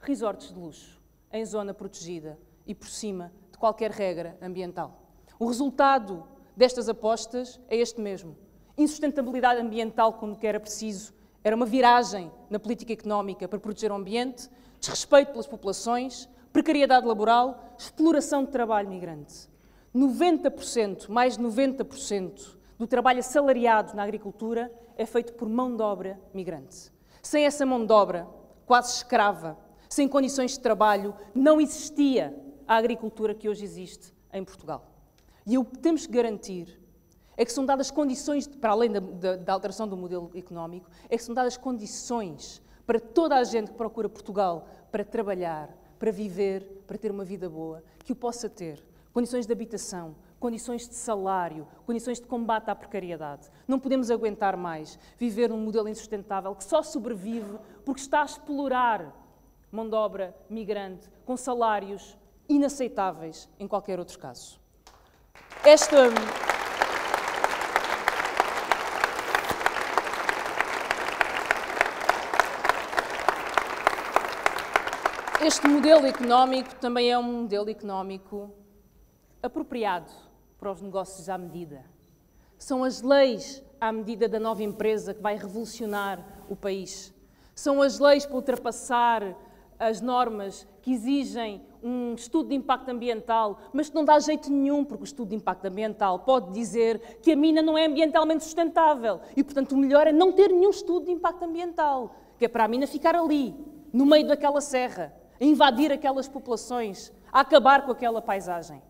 resortes de luxo, em zona protegida e por cima de qualquer regra ambiental. O resultado destas apostas é este mesmo. Insustentabilidade ambiental, quando era preciso, era uma viragem na política económica para proteger o ambiente, desrespeito pelas populações, precariedade laboral, exploração de trabalho migrante. 90%, mais de 90% do trabalho assalariado na agricultura é feito por mão de obra migrante. Sem essa mão de obra, quase escrava, sem condições de trabalho, não existia a agricultura que hoje existe em Portugal. E o que temos que garantir é que são dadas condições, para além da alteração do modelo económico, é que são dadas condições para toda a gente que procura Portugal para trabalhar, para viver, para ter uma vida boa, que o possa ter. Condições de habitação, condições de salário, condições de combate à precariedade. Não podemos aguentar mais viver num modelo insustentável que só sobrevive porque está a explorar mão de obra migrante com salários inaceitáveis em qualquer outro caso. Este modelo económico também é um modelo económico apropriado para os negócios à medida. São as leis à medida da nova empresa que vai revolucionar o país. São as leis para ultrapassar as normas que exigem um estudo de impacto ambiental, mas que não dá jeito nenhum, porque o estudo de impacto ambiental pode dizer que a mina não é ambientalmente sustentável e, portanto, o melhor é não ter nenhum estudo de impacto ambiental, que é para a mina ficar ali, no meio daquela serra, a invadir aquelas populações, a acabar com aquela paisagem.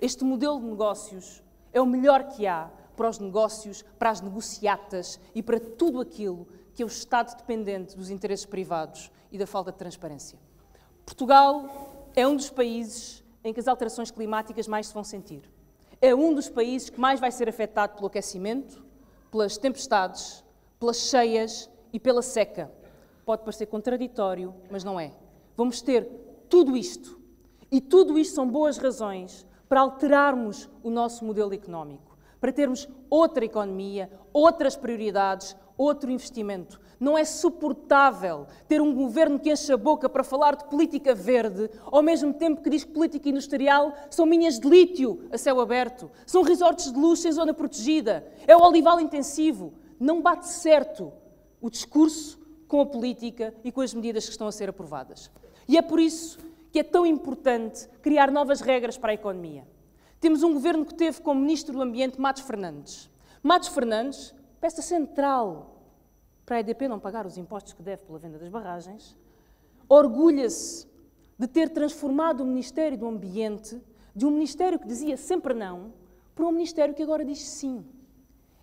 Este modelo de negócios é o melhor que há para os negócios, para as negociatas e para tudo aquilo que é o Estado dependente dos interesses privados e da falta de transparência. Portugal é um dos países em que as alterações climáticas mais se vão sentir. É um dos países que mais vai ser afetado pelo aquecimento, pelas tempestades, pelas cheias e pela seca. Pode parecer contraditório, mas não é. Vamos ter tudo isto. E tudo isto são boas razões para alterarmos o nosso modelo económico, para termos outra economia, outras prioridades, outro investimento. Não é suportável ter um governo que enche a boca para falar de política verde, ao mesmo tempo que diz que política industrial são minas de lítio a céu aberto, são resortes de luxo em zona protegida, é o olival intensivo. Não bate certo o discurso com a política e com as medidas que estão a ser aprovadas. E é por isso que é tão importante criar novas regras para a economia. Temos um governo que teve como Ministro do Ambiente Matos Fernandes. Matos Fernandes, peça central para a EDP não pagar os impostos que deve pela venda das barragens, orgulha-se de ter transformado o Ministério do Ambiente de um Ministério que dizia sempre não para um Ministério que agora diz sim.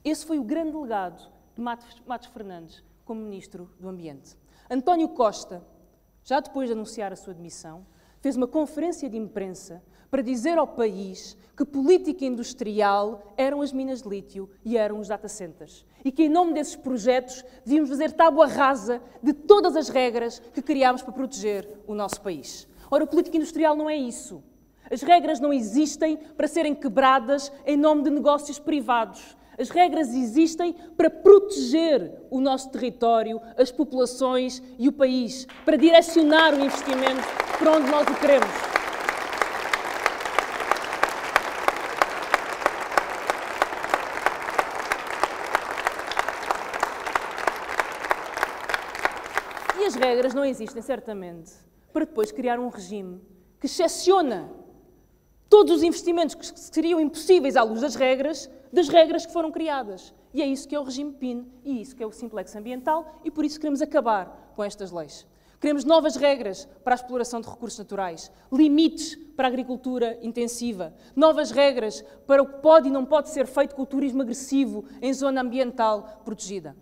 Esse foi o grande legado de Matos Fernandes como Ministro do Ambiente. António Costa, já depois de anunciar a sua demissão, fez uma conferência de imprensa para dizer ao país que política industrial eram as minas de lítio e eram os data centers. E que, em nome desses projetos, devíamos fazer tábua rasa de todas as regras que criámos para proteger o nosso país. Ora, a política industrial não é isso. As regras não existem para serem quebradas em nome de negócios privados. As regras existem para proteger o nosso território, as populações e o país, para direcionar o investimento para onde nós o queremos. E as regras não existem, certamente, para depois criar um regime que excepciona todos os investimentos que seriam impossíveis à luz das regras que foram criadas. E é isso que é o regime PIN e isso que é o Simplex ambiental e por isso queremos acabar com estas leis. Queremos novas regras para a exploração de recursos naturais, limites para a agricultura intensiva, novas regras para o que pode e não pode ser feito com o turismo agressivo em zona ambiental protegida.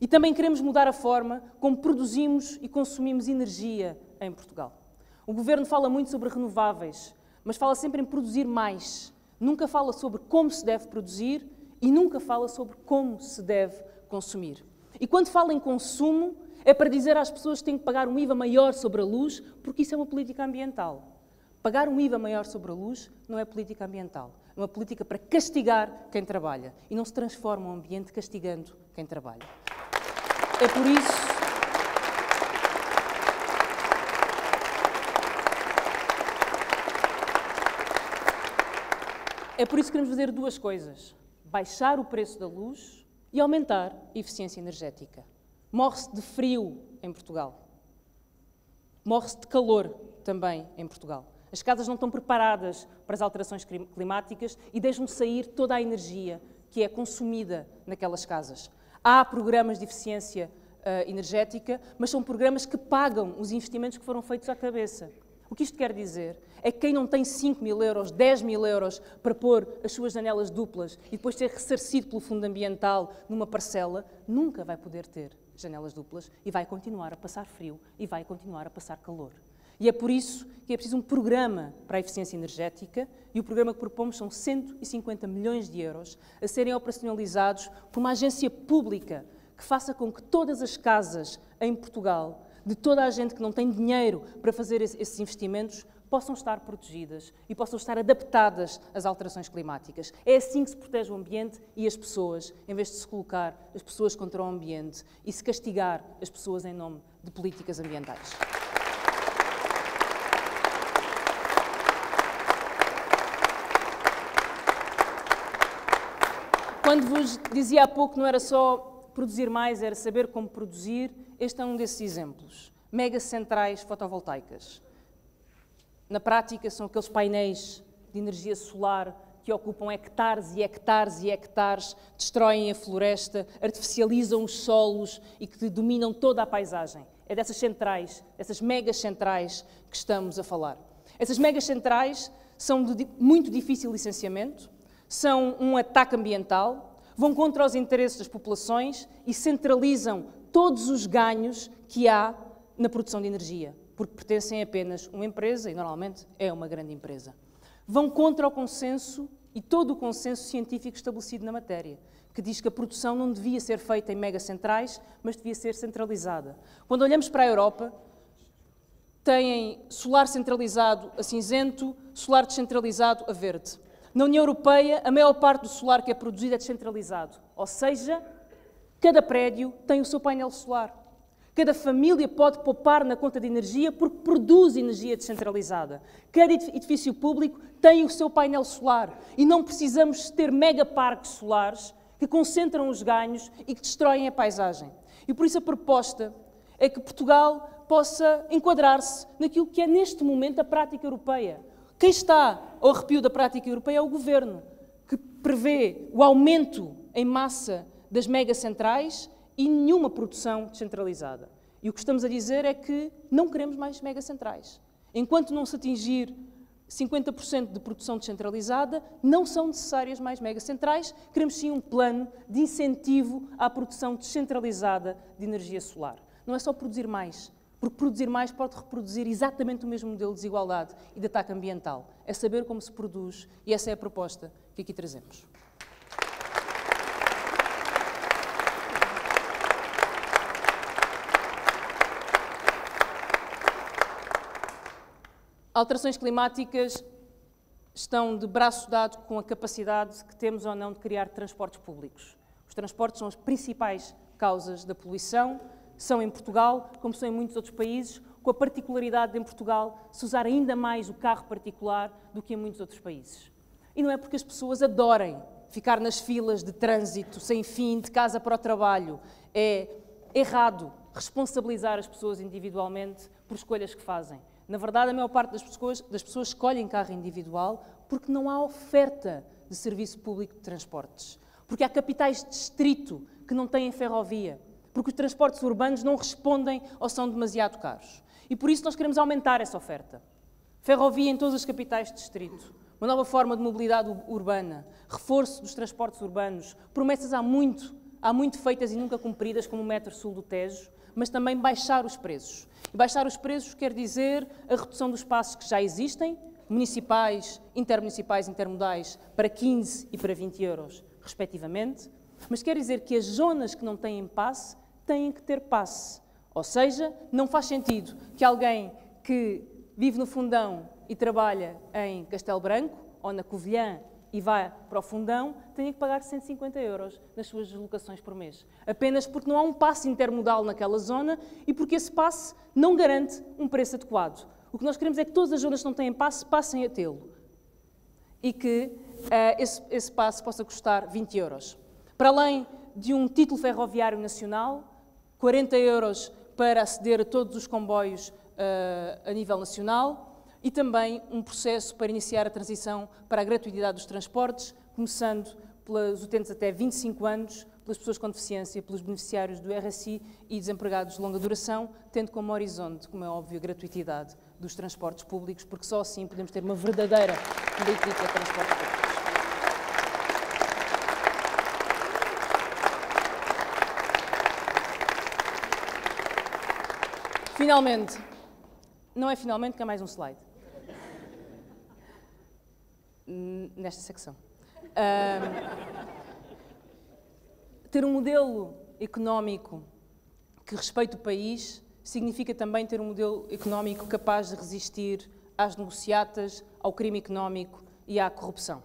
E também queremos mudar a forma como produzimos e consumimos energia em Portugal. O Governo fala muito sobre renováveis, mas fala sempre em produzir mais. Nunca fala sobre como se deve produzir e nunca fala sobre como se deve consumir. E quando fala em consumo, é para dizer às pessoas que têm que pagar um IVA maior sobre a luz, porque isso é uma política ambiental. Pagar um IVA maior sobre a luz não é política ambiental. É uma política para castigar quem trabalha. E não se transforma o ambiente castigando quem trabalha. É por isso... É por isso que queremos fazer duas coisas. Baixar o preço da luz e aumentar a eficiência energética. Morre-se de frio em Portugal. Morre-se de calor também em Portugal. As casas não estão preparadas para as alterações climáticas e deixam sair toda a energia que é consumida naquelas casas. Há programas de eficiência energética, mas são programas que pagam os investimentos que foram feitos à cabeça. O que isto quer dizer é que quem não tem 5.000 euros, 10.000 euros para pôr as suas janelas duplas e depois ser ressarcido pelo fundo ambiental numa parcela, nunca vai poder ter janelas duplas e vai continuar a passar frio e vai continuar a passar calor. E é por isso que é preciso um programa para a eficiência energética e o programa que propomos são 150 milhões de euros a serem operacionalizados por uma agência pública que faça com que todas as casas em Portugal, de toda a gente que não tem dinheiro para fazer esses investimentos, possam estar protegidas e possam estar adaptadas às alterações climáticas. É assim que se protege o ambiente e as pessoas, em vez de se colocar as pessoas contra o ambiente e se castigar as pessoas em nome de políticas ambientais. Quando vos dizia há pouco, não era só produzir mais, era saber como produzir. Este é um desses exemplos. Megacentrais fotovoltaicas. Na prática, são aqueles painéis de energia solar que ocupam hectares e hectares e hectares, destroem a floresta, artificializam os solos e que dominam toda a paisagem. É dessas centrais, dessas megacentrais que estamos a falar. Essas megacentrais são de muito difícil licenciamento, são um ataque ambiental, vão contra os interesses das populações e centralizam todos os ganhos que há na produção de energia, porque pertencem apenas a uma empresa, e normalmente é uma grande empresa. Vão contra o consenso e todo o consenso científico estabelecido na matéria, que diz que a produção não devia ser feita em megacentrais, mas devia ser centralizada. Quando olhamos para a Europa, têm solar centralizado a cinzento, solar descentralizado a verde. Na União Europeia, a maior parte do solar que é produzido é descentralizado. Ou seja, cada prédio tem o seu painel solar. Cada família pode poupar na conta de energia porque produz energia descentralizada. Cada edifício público tem o seu painel solar. E não precisamos ter megaparques solares que concentram os ganhos e que destroem a paisagem. E por isso a proposta é que Portugal possa enquadrar-se naquilo que é neste momento a prática europeia. Quem está ao arrepio da prática europeia é o Governo, que prevê o aumento em massa das megacentrais e nenhuma produção descentralizada. E o que estamos a dizer é que não queremos mais megacentrais. Enquanto não se atingir 50% de produção descentralizada, não são necessárias mais megacentrais. Queremos sim um plano de incentivo à produção descentralizada de energia solar. Não é só produzir mais. Porque produzir mais pode reproduzir exatamente o mesmo modelo de desigualdade e de ataque ambiental. É saber como se produz e essa é a proposta que aqui trazemos. Alterações climáticas estão de braço dado com a capacidade que temos ou não de criar transportes públicos. Os transportes são as principais causas da poluição, são em Portugal, como são em muitos outros países, com a particularidade de, em Portugal, se usar ainda mais o carro particular do que em muitos outros países. E não é porque as pessoas adorem ficar nas filas de trânsito, sem fim, de casa para o trabalho. É errado responsabilizar as pessoas individualmente por escolhas que fazem. Na verdade, a maior parte das pessoas escolhem carro individual porque não há oferta de serviço público de transportes. Porque há capitais de distrito que não têm ferrovia. Porque os transportes urbanos não respondem ou são demasiado caros. E por isso nós queremos aumentar essa oferta. Ferrovia em todas as capitais de distrito. Uma nova forma de mobilidade urbana. Reforço dos transportes urbanos. Promessas há muito feitas e nunca cumpridas, como o metro sul do Tejo. Mas também baixar os preços. E baixar os preços quer dizer a redução dos passos que já existem, municipais, intermunicipais, intermodais, para 15 e para 20 euros, respectivamente. Mas quer dizer que as zonas que não têm passe têm que ter passe. Ou seja, não faz sentido que alguém que vive no Fundão e trabalha em Castelo Branco ou na Covilhã e vai para o Fundão tenha que pagar 150 euros nas suas deslocações por mês. Apenas porque não há um passe intermodal naquela zona e porque esse passe não garante um preço adequado. O que nós queremos é que todas as zonas que não têm passe passem a tê-lo. E que esse passe possa custar 20 euros. Para além de um título ferroviário nacional, 40 euros para aceder a todos os comboios a nível nacional e também um processo para iniciar a transição para a gratuidade dos transportes, começando pelos utentes até 25 anos, pelas pessoas com deficiência, pelos beneficiários do RSI e desempregados de longa duração, tendo como horizonte, como é óbvio, a gratuidade dos transportes públicos, porque só assim podemos ter uma verdadeira política de transportes públicos. Finalmente, não é finalmente que há mais um slide, nesta secção. Ter um modelo económico que respeite o país significa também ter um modelo económico capaz de resistir às negociatas, ao crime económico e à corrupção.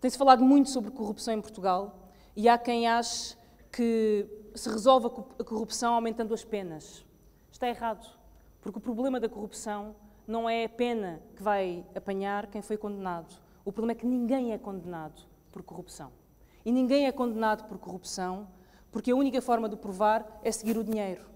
Tem-se falado muito sobre corrupção em Portugal e há quem ache que se resolve a corrupção aumentando as penas. Está errado, porque o problema da corrupção não é a pena que vai apanhar quem foi condenado. O problema é que ninguém é condenado por corrupção. E ninguém é condenado por corrupção porque a única forma de provar é seguir o dinheiro.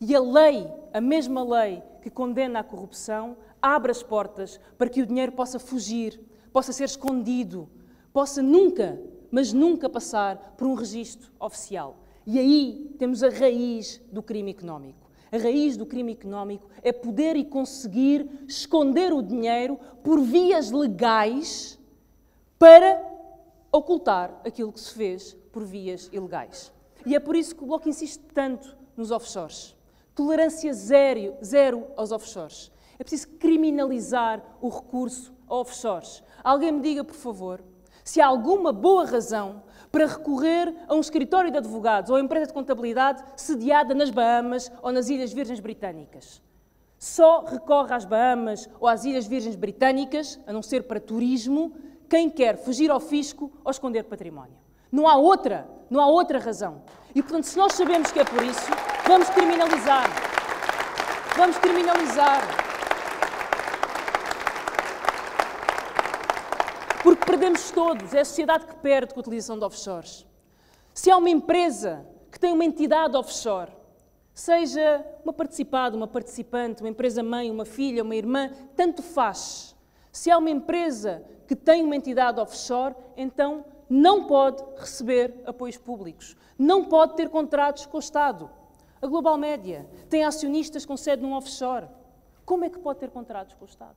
E a lei, a mesma lei que condena a corrupção, abre as portas para que o dinheiro possa fugir, possa ser escondido, possa nunca, mas nunca passar por um registro oficial. E aí temos a raiz do crime económico. A raiz do crime económico é poder e conseguir esconder o dinheiro por vias legais para ocultar aquilo que se fez por vias ilegais. E é por isso que o Bloco insiste tanto nos offshores. Tolerância zero aos offshores. É preciso criminalizar o recurso a offshores. Alguém me diga, por favor, se há alguma boa razão para recorrer a um escritório de advogados ou a empresa de contabilidade sediada nas Bahamas ou nas Ilhas Virgens Britânicas. Só recorre às Bahamas ou às Ilhas Virgens Britânicas, a não ser para turismo, quem quer fugir ao fisco ou esconder património. Não há outra razão. E, portanto, se nós sabemos que é por isso, vamos criminalizar. Vamos criminalizar. Porque perdemos todos, é a sociedade que perde com a utilização de offshores. Se há uma empresa que tem uma entidade offshore, seja uma participada, uma participante, uma empresa-mãe, uma filha, uma irmã, tanto faz. Se há uma empresa que tem uma entidade offshore, então não pode receber apoios públicos, não pode ter contratos com o Estado. A Global Media tem acionistas com sede num offshore. Como é que pode ter contratos com o Estado?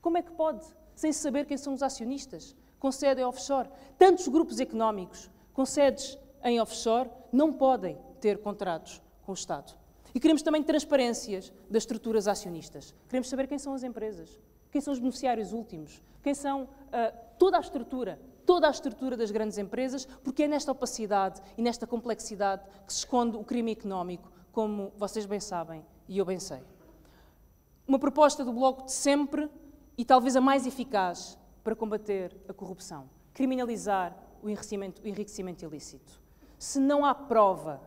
Como é que pode? Sem saber quem são os acionistas, com sede em offshore. Tantos grupos económicos com sedes em offshore não podem ter contratos com o Estado. E queremos também transparências das estruturas acionistas. Queremos saber quem são as empresas, quem são os beneficiários últimos, quem são toda a estrutura das grandes empresas, porque é nesta opacidade e nesta complexidade que se esconde o crime económico, como vocês bem sabem e eu bem sei. Uma proposta do Bloco de sempre, e talvez a mais eficaz para combater a corrupção, criminalizar o enriquecimento ilícito. Se não há prova,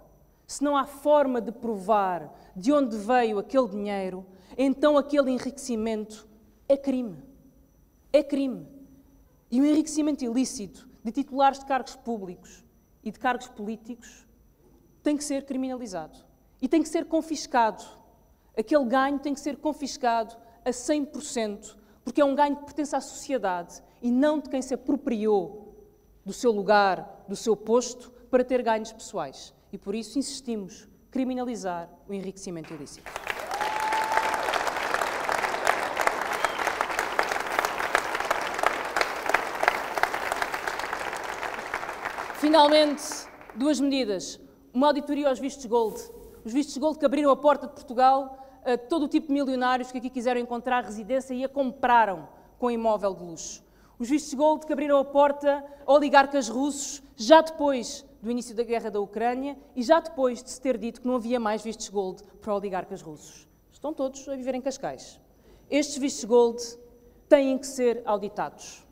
se não há forma de provar de onde veio aquele dinheiro, então aquele enriquecimento é crime. É crime. E o enriquecimento ilícito de titulares de cargos públicos e de cargos políticos tem que ser criminalizado. E tem que ser confiscado. Aquele ganho tem que ser confiscado a 100%, porque é um ganho que pertence à sociedade e não de quem se apropriou do seu lugar, do seu posto, para ter ganhos pessoais. E por isso insistimos, criminalizar o enriquecimento ilícito. Finalmente, duas medidas. Uma auditoria aos vistos gold. Os vistos gold que abriram a porta de Portugal a todo o tipo de milionários que aqui quiseram encontrar residência e a compraram com imóvel de luxo. Os vistos gold que abriram a porta a oligarcas russos já depois do início da guerra da Ucrânia e já depois de se ter dito que não havia mais vistos gold para oligarcas russos. Estão todos a viver em Cascais. Estes vistos gold têm que ser auditados.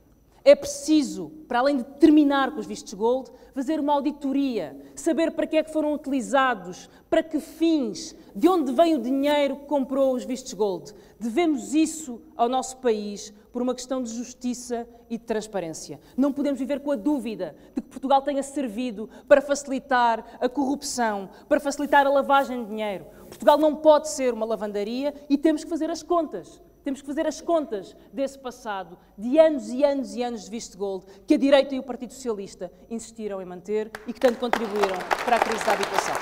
É preciso, para além de terminar com os vistos gold, fazer uma auditoria, saber para que é que foram utilizados, para que fins, de onde veio o dinheiro que comprou os vistos gold. Devemos isso ao nosso país por uma questão de justiça e de transparência. Não podemos viver com a dúvida de que Portugal tenha servido para facilitar a corrupção, para facilitar a lavagem de dinheiro. Portugal não pode ser uma lavandaria e temos que fazer as contas. Temos que fazer as contas desse passado, de anos e anos e anos de visto gold, que a direita e o Partido Socialista insistiram em manter e que tanto contribuíram para a crise da habitação.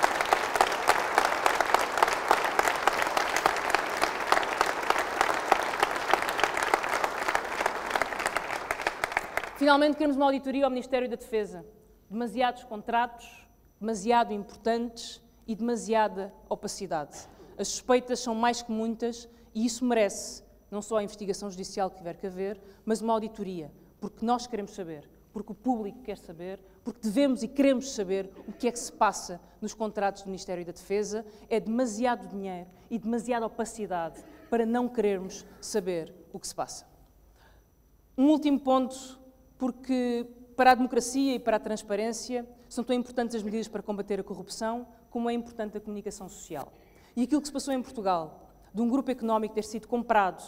Finalmente, queremos uma auditoria ao Ministério da Defesa. Demasiados contratos, demasiado importantes e demasiada opacidade. As suspeitas são mais que muitas e isso merece não só a investigação judicial que tiver que haver, mas uma auditoria, porque nós queremos saber, porque o público quer saber, porque devemos e queremos saber o que é que se passa nos contratos do Ministério da Defesa. É demasiado dinheiro e demasiada opacidade para não querermos saber o que se passa. Um último ponto, porque para a democracia e para a transparência são tão importantes as medidas para combater a corrupção como é importante a comunicação social. E aquilo que se passou em Portugal, de um grupo económico ter sido comprado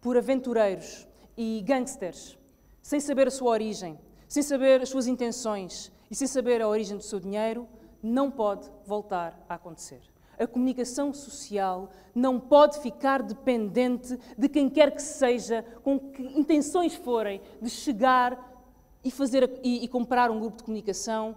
por aventureiros e gangsters, sem saber a sua origem, sem saber as suas intenções e sem saber a origem do seu dinheiro, não pode voltar a acontecer. A comunicação social não pode ficar dependente de quem quer que seja, com que intenções forem, de chegar e comprar um grupo de comunicação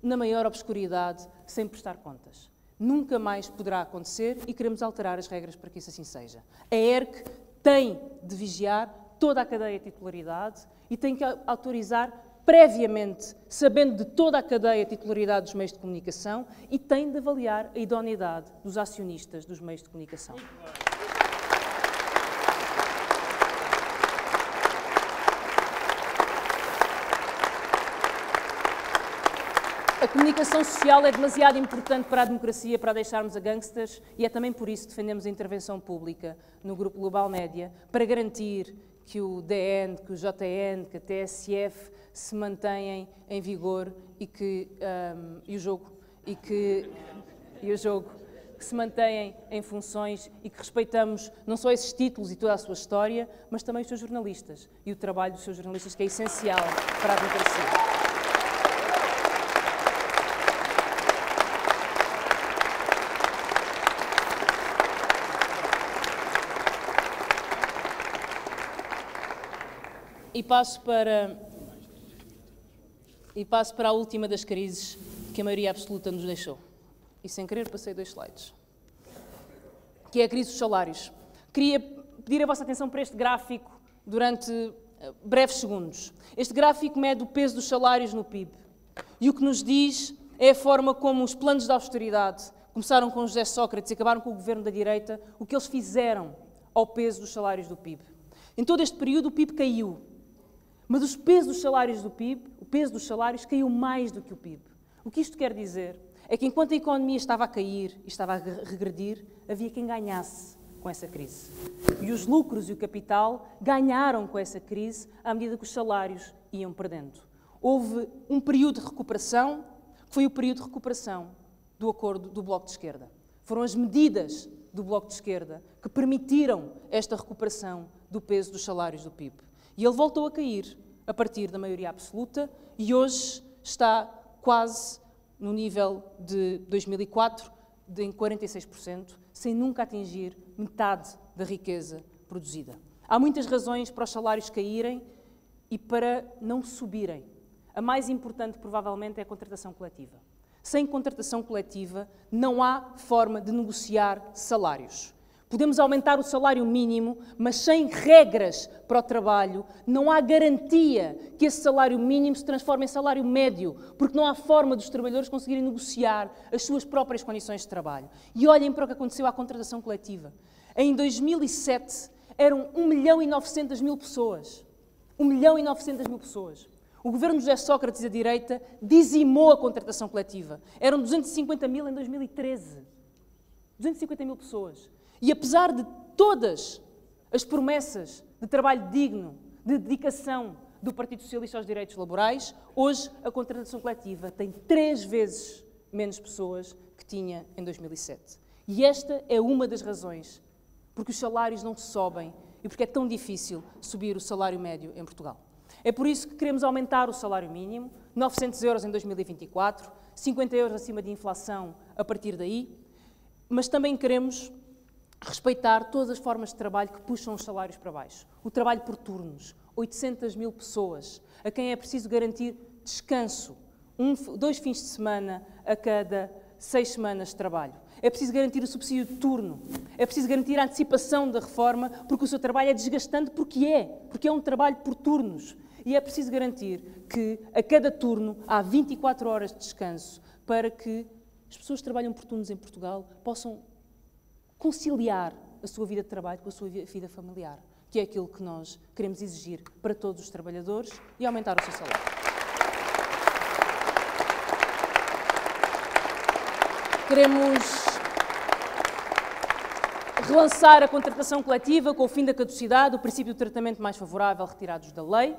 na maior obscuridade, sem prestar contas. Nunca mais poderá acontecer e queremos alterar as regras para que isso assim seja. A ERC tem de vigiar toda a cadeia de titularidade e tem que autorizar previamente, sabendo de toda a cadeia de titularidade dos meios de comunicação e tem de avaliar a idoneidade dos acionistas dos meios de comunicação. A comunicação social é demasiado importante para a democracia, para deixarmos a gangsters, e é também por isso que defendemos a intervenção pública no grupo Global Media, para garantir que o DN, que o JN, que a TSF se mantenham em vigor e que se mantenham em funções e que respeitamos não só esses títulos e toda a sua história, mas também os seus jornalistas e o trabalho dos seus jornalistas, que é essencial para a democracia. E passo para a última das crises que a maioria absoluta nos deixou. E sem querer passei 2 slides. Que é a crise dos salários. Queria pedir a vossa atenção para este gráfico durante breves segundos. Este gráfico mede o peso dos salários no PIB. E o que nos diz é a forma como os planos de austeridade começaram com José Sócrates e acabaram com o governo da direita, o que eles fizeram ao peso dos salários do PIB. Em todo este período o PIB caiu. Mas os pesos dos salários do PIB, o peso dos salários caiu mais do que o PIB. O que isto quer dizer é que enquanto a economia estava a cair e estava a regredir, havia quem ganhasse. com essa crise. E os lucros e o capital ganharam com essa crise à medida que os salários iam perdendo. Houve um período de recuperação, que foi o período de recuperação do acordo do Bloco de Esquerda. Foram as medidas do Bloco de Esquerda que permitiram esta recuperação do peso dos salários do PIB. E ele voltou a cair a partir da maioria absoluta e hoje está quase no nível de 2004, em 46%, sem nunca atingir metade da riqueza produzida. Há muitas razões para os salários caírem e para não subirem. A mais importante, provavelmente, é a contratação coletiva. Sem contratação coletiva, não há forma de negociar salários. Podemos aumentar o salário mínimo, mas sem regras para o trabalho, não há garantia que esse salário mínimo se transforme em salário médio, porque não há forma dos trabalhadores conseguirem negociar as suas próprias condições de trabalho. E olhem para o que aconteceu à contratação coletiva. Em 2007, eram 1.900.000 pessoas. 1.900.000 pessoas. O governo de José Sócrates e da direita dizimou a contratação coletiva. Eram 250.000 em 2013. 250.000 pessoas. E apesar de todas as promessas de trabalho digno, de dedicação do Partido Socialista aos direitos laborais, hoje a contratação coletiva tem 3 vezes menos pessoas que tinha em 2007. E esta é uma das razões porque os salários não sobem e porque é tão difícil subir o salário médio em Portugal. É por isso que queremos aumentar o salário mínimo, 900 euros em 2024, 50 euros acima de inflação a partir daí, mas também queremos respeitar todas as formas de trabalho que puxam os salários para baixo. O trabalho por turnos, 800.000 pessoas, a quem é preciso garantir descanso, 2 fins de semana a cada 6 semanas de trabalho. É preciso garantir o subsídio de turno, é preciso garantir a antecipação da reforma, porque o seu trabalho é desgastante, porque é um trabalho por turnos. E é preciso garantir que a cada turno há 24 horas de descanso, para que as pessoas que trabalham por turnos em Portugal possam conciliar a sua vida de trabalho com a sua vida familiar, que é aquilo que nós queremos exigir para todos os trabalhadores e aumentar o seu salário. Queremos relançar a contratação coletiva com o fim da caducidade, o princípio do tratamento mais favorável retirados da lei.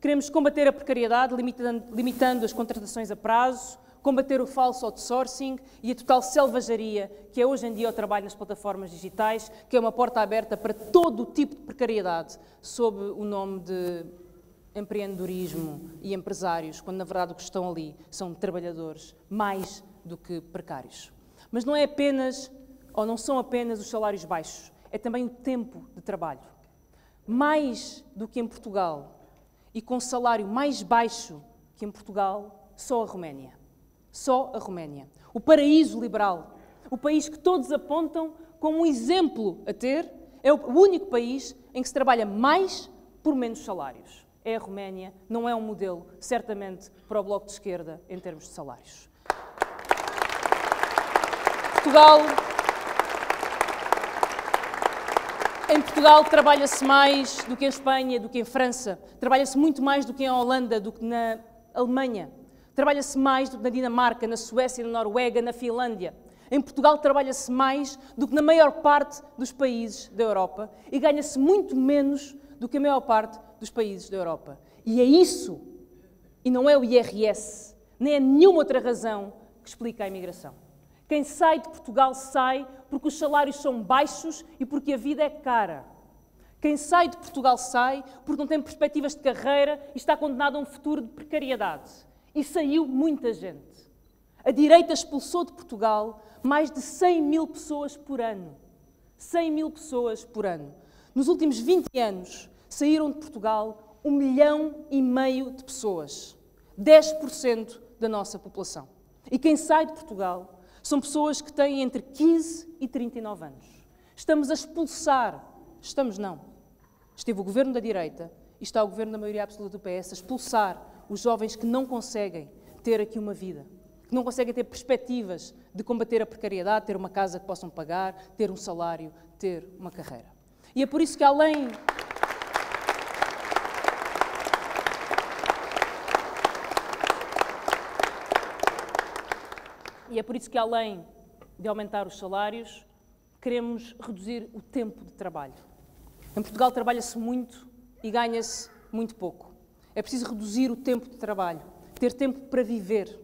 Queremos combater a precariedade, limitando as contratações a prazo, combater o falso outsourcing e a total selvageria que é hoje em dia o trabalho nas plataformas digitais, que é uma porta aberta para todo o tipo de precariedade, sob o nome de empreendedorismo e empresários, quando na verdade o que estão ali são trabalhadores mais do que precários. Mas não é apenas, ou não são apenas os salários baixos, é também o tempo de trabalho. Mais do que em Portugal, e com salário mais baixo que em Portugal, só a Roménia. Só a Roménia. O paraíso liberal, o país que todos apontam como um exemplo a ter, é o único país em que se trabalha mais por menos salários. É a Roménia, não é um modelo, certamente, para o Bloco de Esquerda em termos de salários. Em Portugal trabalha-se mais do que em Espanha, do que em França. Trabalha-se muito mais do que em Holanda, do que na Alemanha. Trabalha-se mais do que na Dinamarca, na Suécia, na Noruega, na Finlândia. Em Portugal trabalha-se mais do que na maior parte dos países da Europa e ganha-se muito menos do que a maior parte dos países da Europa. E é isso, e não é o IRS, nem é nenhuma outra razão que explica a imigração. Quem sai de Portugal sai porque os salários são baixos e porque a vida é cara. Quem sai de Portugal sai porque não tem perspectivas de carreira e está condenado a um futuro de precariedade. E saiu muita gente. A direita expulsou de Portugal mais de 100.000 pessoas por ano. 100.000 pessoas por ano. Nos últimos 20 anos, saíram de Portugal 1,5 milhão de pessoas. 10% da nossa população. E quem sai de Portugal são pessoas que têm entre 15 e 39 anos. Estamos a expulsar. Estamos não. Esteve o governo da direita e está o governo da maioria absoluta do PS a expulsar os jovens que não conseguem ter aqui uma vida, que não conseguem ter perspectivas de combater a precariedade, ter uma casa que possam pagar, ter um salário, ter uma carreira. E é por isso que além de aumentar os salários, queremos reduzir o tempo de trabalho. Em Portugal trabalha-se muito e ganha-se muito pouco. É preciso reduzir o tempo de trabalho, ter tempo para viver,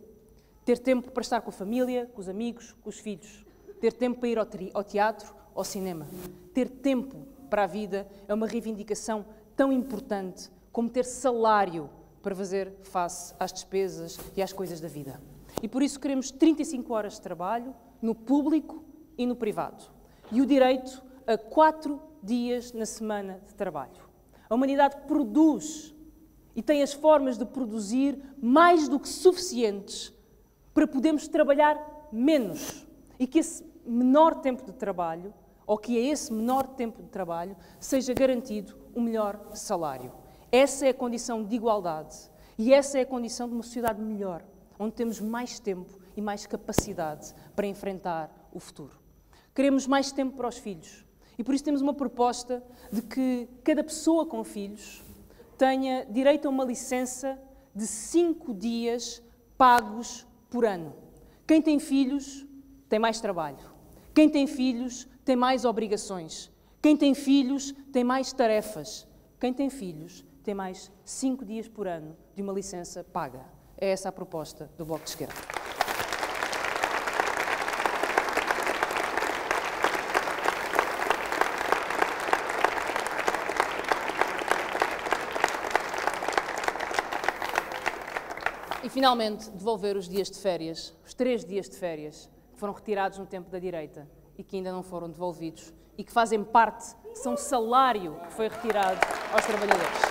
ter tempo para estar com a família, com os amigos, com os filhos, ter tempo para ir ao teatro, ao cinema. Ter tempo para a vida é uma reivindicação tão importante como ter salário para fazer face às despesas e às coisas da vida. E por isso queremos 35 horas de trabalho no público e no privado. E o direito a 4 dias na semana de trabalho. A humanidade produz e tem as formas de produzir mais do que suficientes para podermos trabalhar menos. E que esse menor tempo de trabalho, ou que a esse menor tempo de trabalho, seja garantido o melhor salário. Essa é a condição de igualdade e essa é a condição de uma sociedade melhor, onde temos mais tempo e mais capacidade para enfrentar o futuro. Queremos mais tempo para os filhos. E por isso temos uma proposta de que cada pessoa com filhos tenha direito a uma licença de 5 dias pagos por ano. Quem tem filhos tem mais trabalho. Quem tem filhos tem mais obrigações. Quem tem filhos tem mais tarefas. Quem tem filhos tem mais 5 dias por ano de uma licença paga. É essa a proposta do Bloco de Esquerda. E, finalmente, devolver os dias de férias, os 3 dias de férias que foram retirados no tempo da direita e que ainda não foram devolvidos e que fazem parte, são salário que foi retirado aos trabalhadores.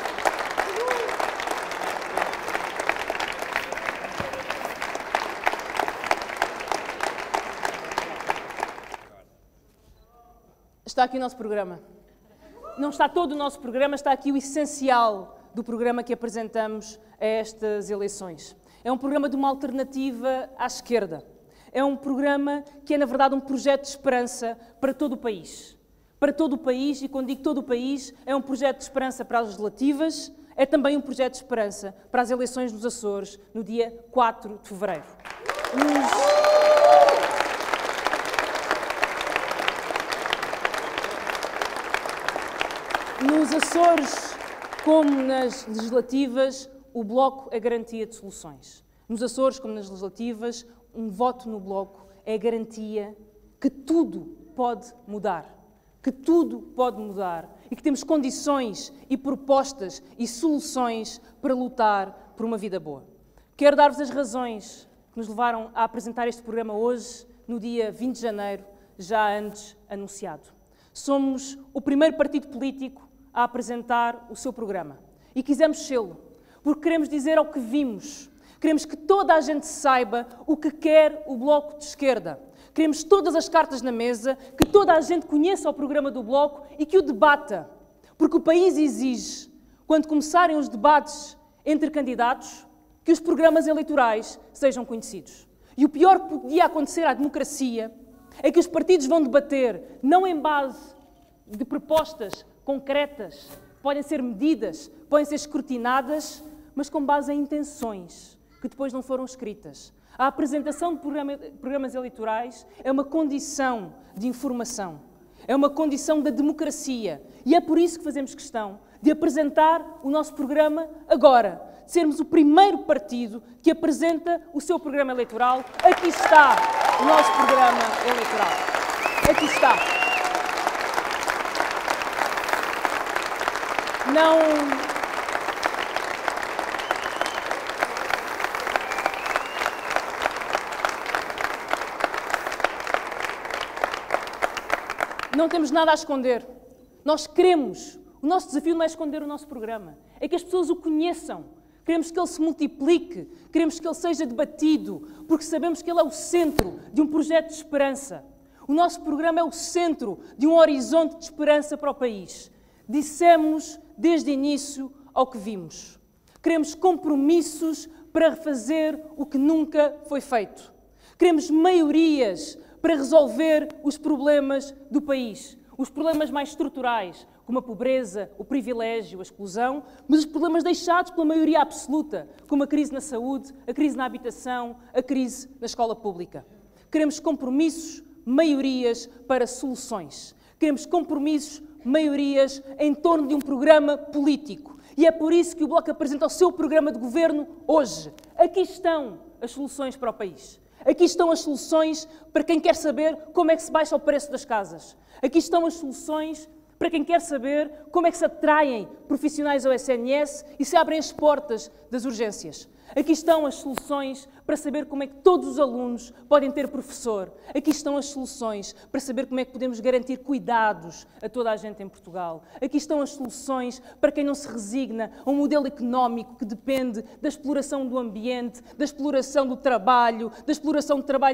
Está aqui o nosso programa. Não está todo o nosso programa, está aqui o essencial do programa que apresentamos a estas eleições. É um programa de uma alternativa à esquerda. É um programa que é, na verdade, um projeto de esperança para todo o país. Para todo o país, e quando digo todo o país, é um projeto de esperança para as legislativas, é também um projeto de esperança para as eleições nos Açores, no dia 4 de fevereiro. Nos Açores, como nas legislativas, o Bloco é garantia de soluções. Nos Açores, como nas legislativas, um voto no Bloco é garantia que tudo pode mudar. Que tudo pode mudar e que temos condições e propostas e soluções para lutar por uma vida boa. Quero dar-vos as razões que nos levaram a apresentar este programa hoje, no dia 20 de janeiro, já antes anunciado. Somos o primeiro partido político a apresentar o seu programa e quisemos sê-lo. Porque queremos dizer ao que vimos. Queremos que toda a gente saiba o que quer o Bloco de Esquerda. Queremos todas as cartas na mesa, que toda a gente conheça o programa do Bloco e que o debata. Porque o país exige, quando começarem os debates entre candidatos, que os programas eleitorais sejam conhecidos. E o pior que podia acontecer à democracia é que os partidos vão debater, não em base de propostas concretas, podem ser medidas, podem ser escrutinadas, mas com base em intenções que depois não foram escritas. A apresentação de programas eleitorais é uma condição de informação, é uma condição da democracia. E é por isso que fazemos questão de apresentar o nosso programa agora, de sermos o primeiro partido que apresenta o seu programa eleitoral. Aqui está o nosso programa eleitoral. Aqui está. Não temos nada a esconder. Nós queremos. O nosso desafio não é esconder o nosso programa. É que as pessoas o conheçam. Queremos que ele se multiplique. Queremos que ele seja debatido. Porque sabemos que ele é o centro de um projeto de esperança. O nosso programa é o centro de um horizonte de esperança para o país. Dissemos desde o início ao que vimos. Queremos compromissos para refazer o que nunca foi feito. Queremos maiorias para resolver os problemas do país. Os problemas mais estruturais, como a pobreza, o privilégio, a exclusão, mas os problemas deixados pela maioria absoluta, como a crise na saúde, a crise na habitação, a crise na escola pública. Queremos compromissos maiorias para soluções. Queremos compromissos, maiorias em torno de um programa político. E é por isso que o Bloco apresenta o seu programa de governo hoje. Aqui estão as soluções para o país. Aqui estão as soluções para quem quer saber como é que se baixa o preço das casas. Aqui estão as soluções para quem quer saber como é que se atraem profissionais ao SNS e se abrem as portas das urgências. Aqui estão as soluções para saber como é que todos os alunos podem ter professor. Aqui estão as soluções para saber como é que podemos garantir cuidados a toda a gente em Portugal. Aqui estão as soluções para quem não se resigna a um modelo económico que depende da exploração do ambiente, da exploração do trabalho,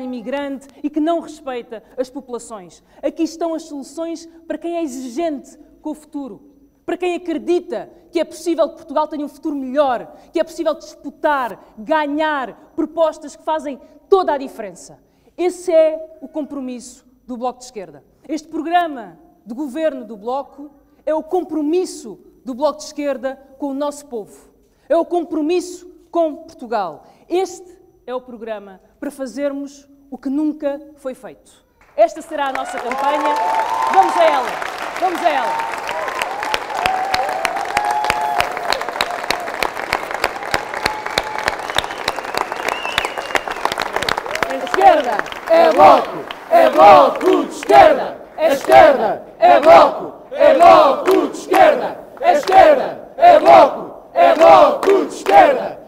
imigrante e que não respeita as populações. Aqui estão as soluções para quem é exigente com o futuro. Para quem acredita que é possível que Portugal tenha um futuro melhor, que é possível disputar, ganhar propostas que fazem toda a diferença. Esse é o compromisso do Bloco de Esquerda. Este programa de governo do Bloco é o compromisso do Bloco de Esquerda com o nosso povo. É o compromisso com Portugal. Este é o programa para fazermos o que nunca foi feito. Esta será a nossa campanha. Vamos a ela! Vamos a ela! É bloco de esquerda! A esquerda é bloco de esquerda! A esquerda é bloco de esquerda!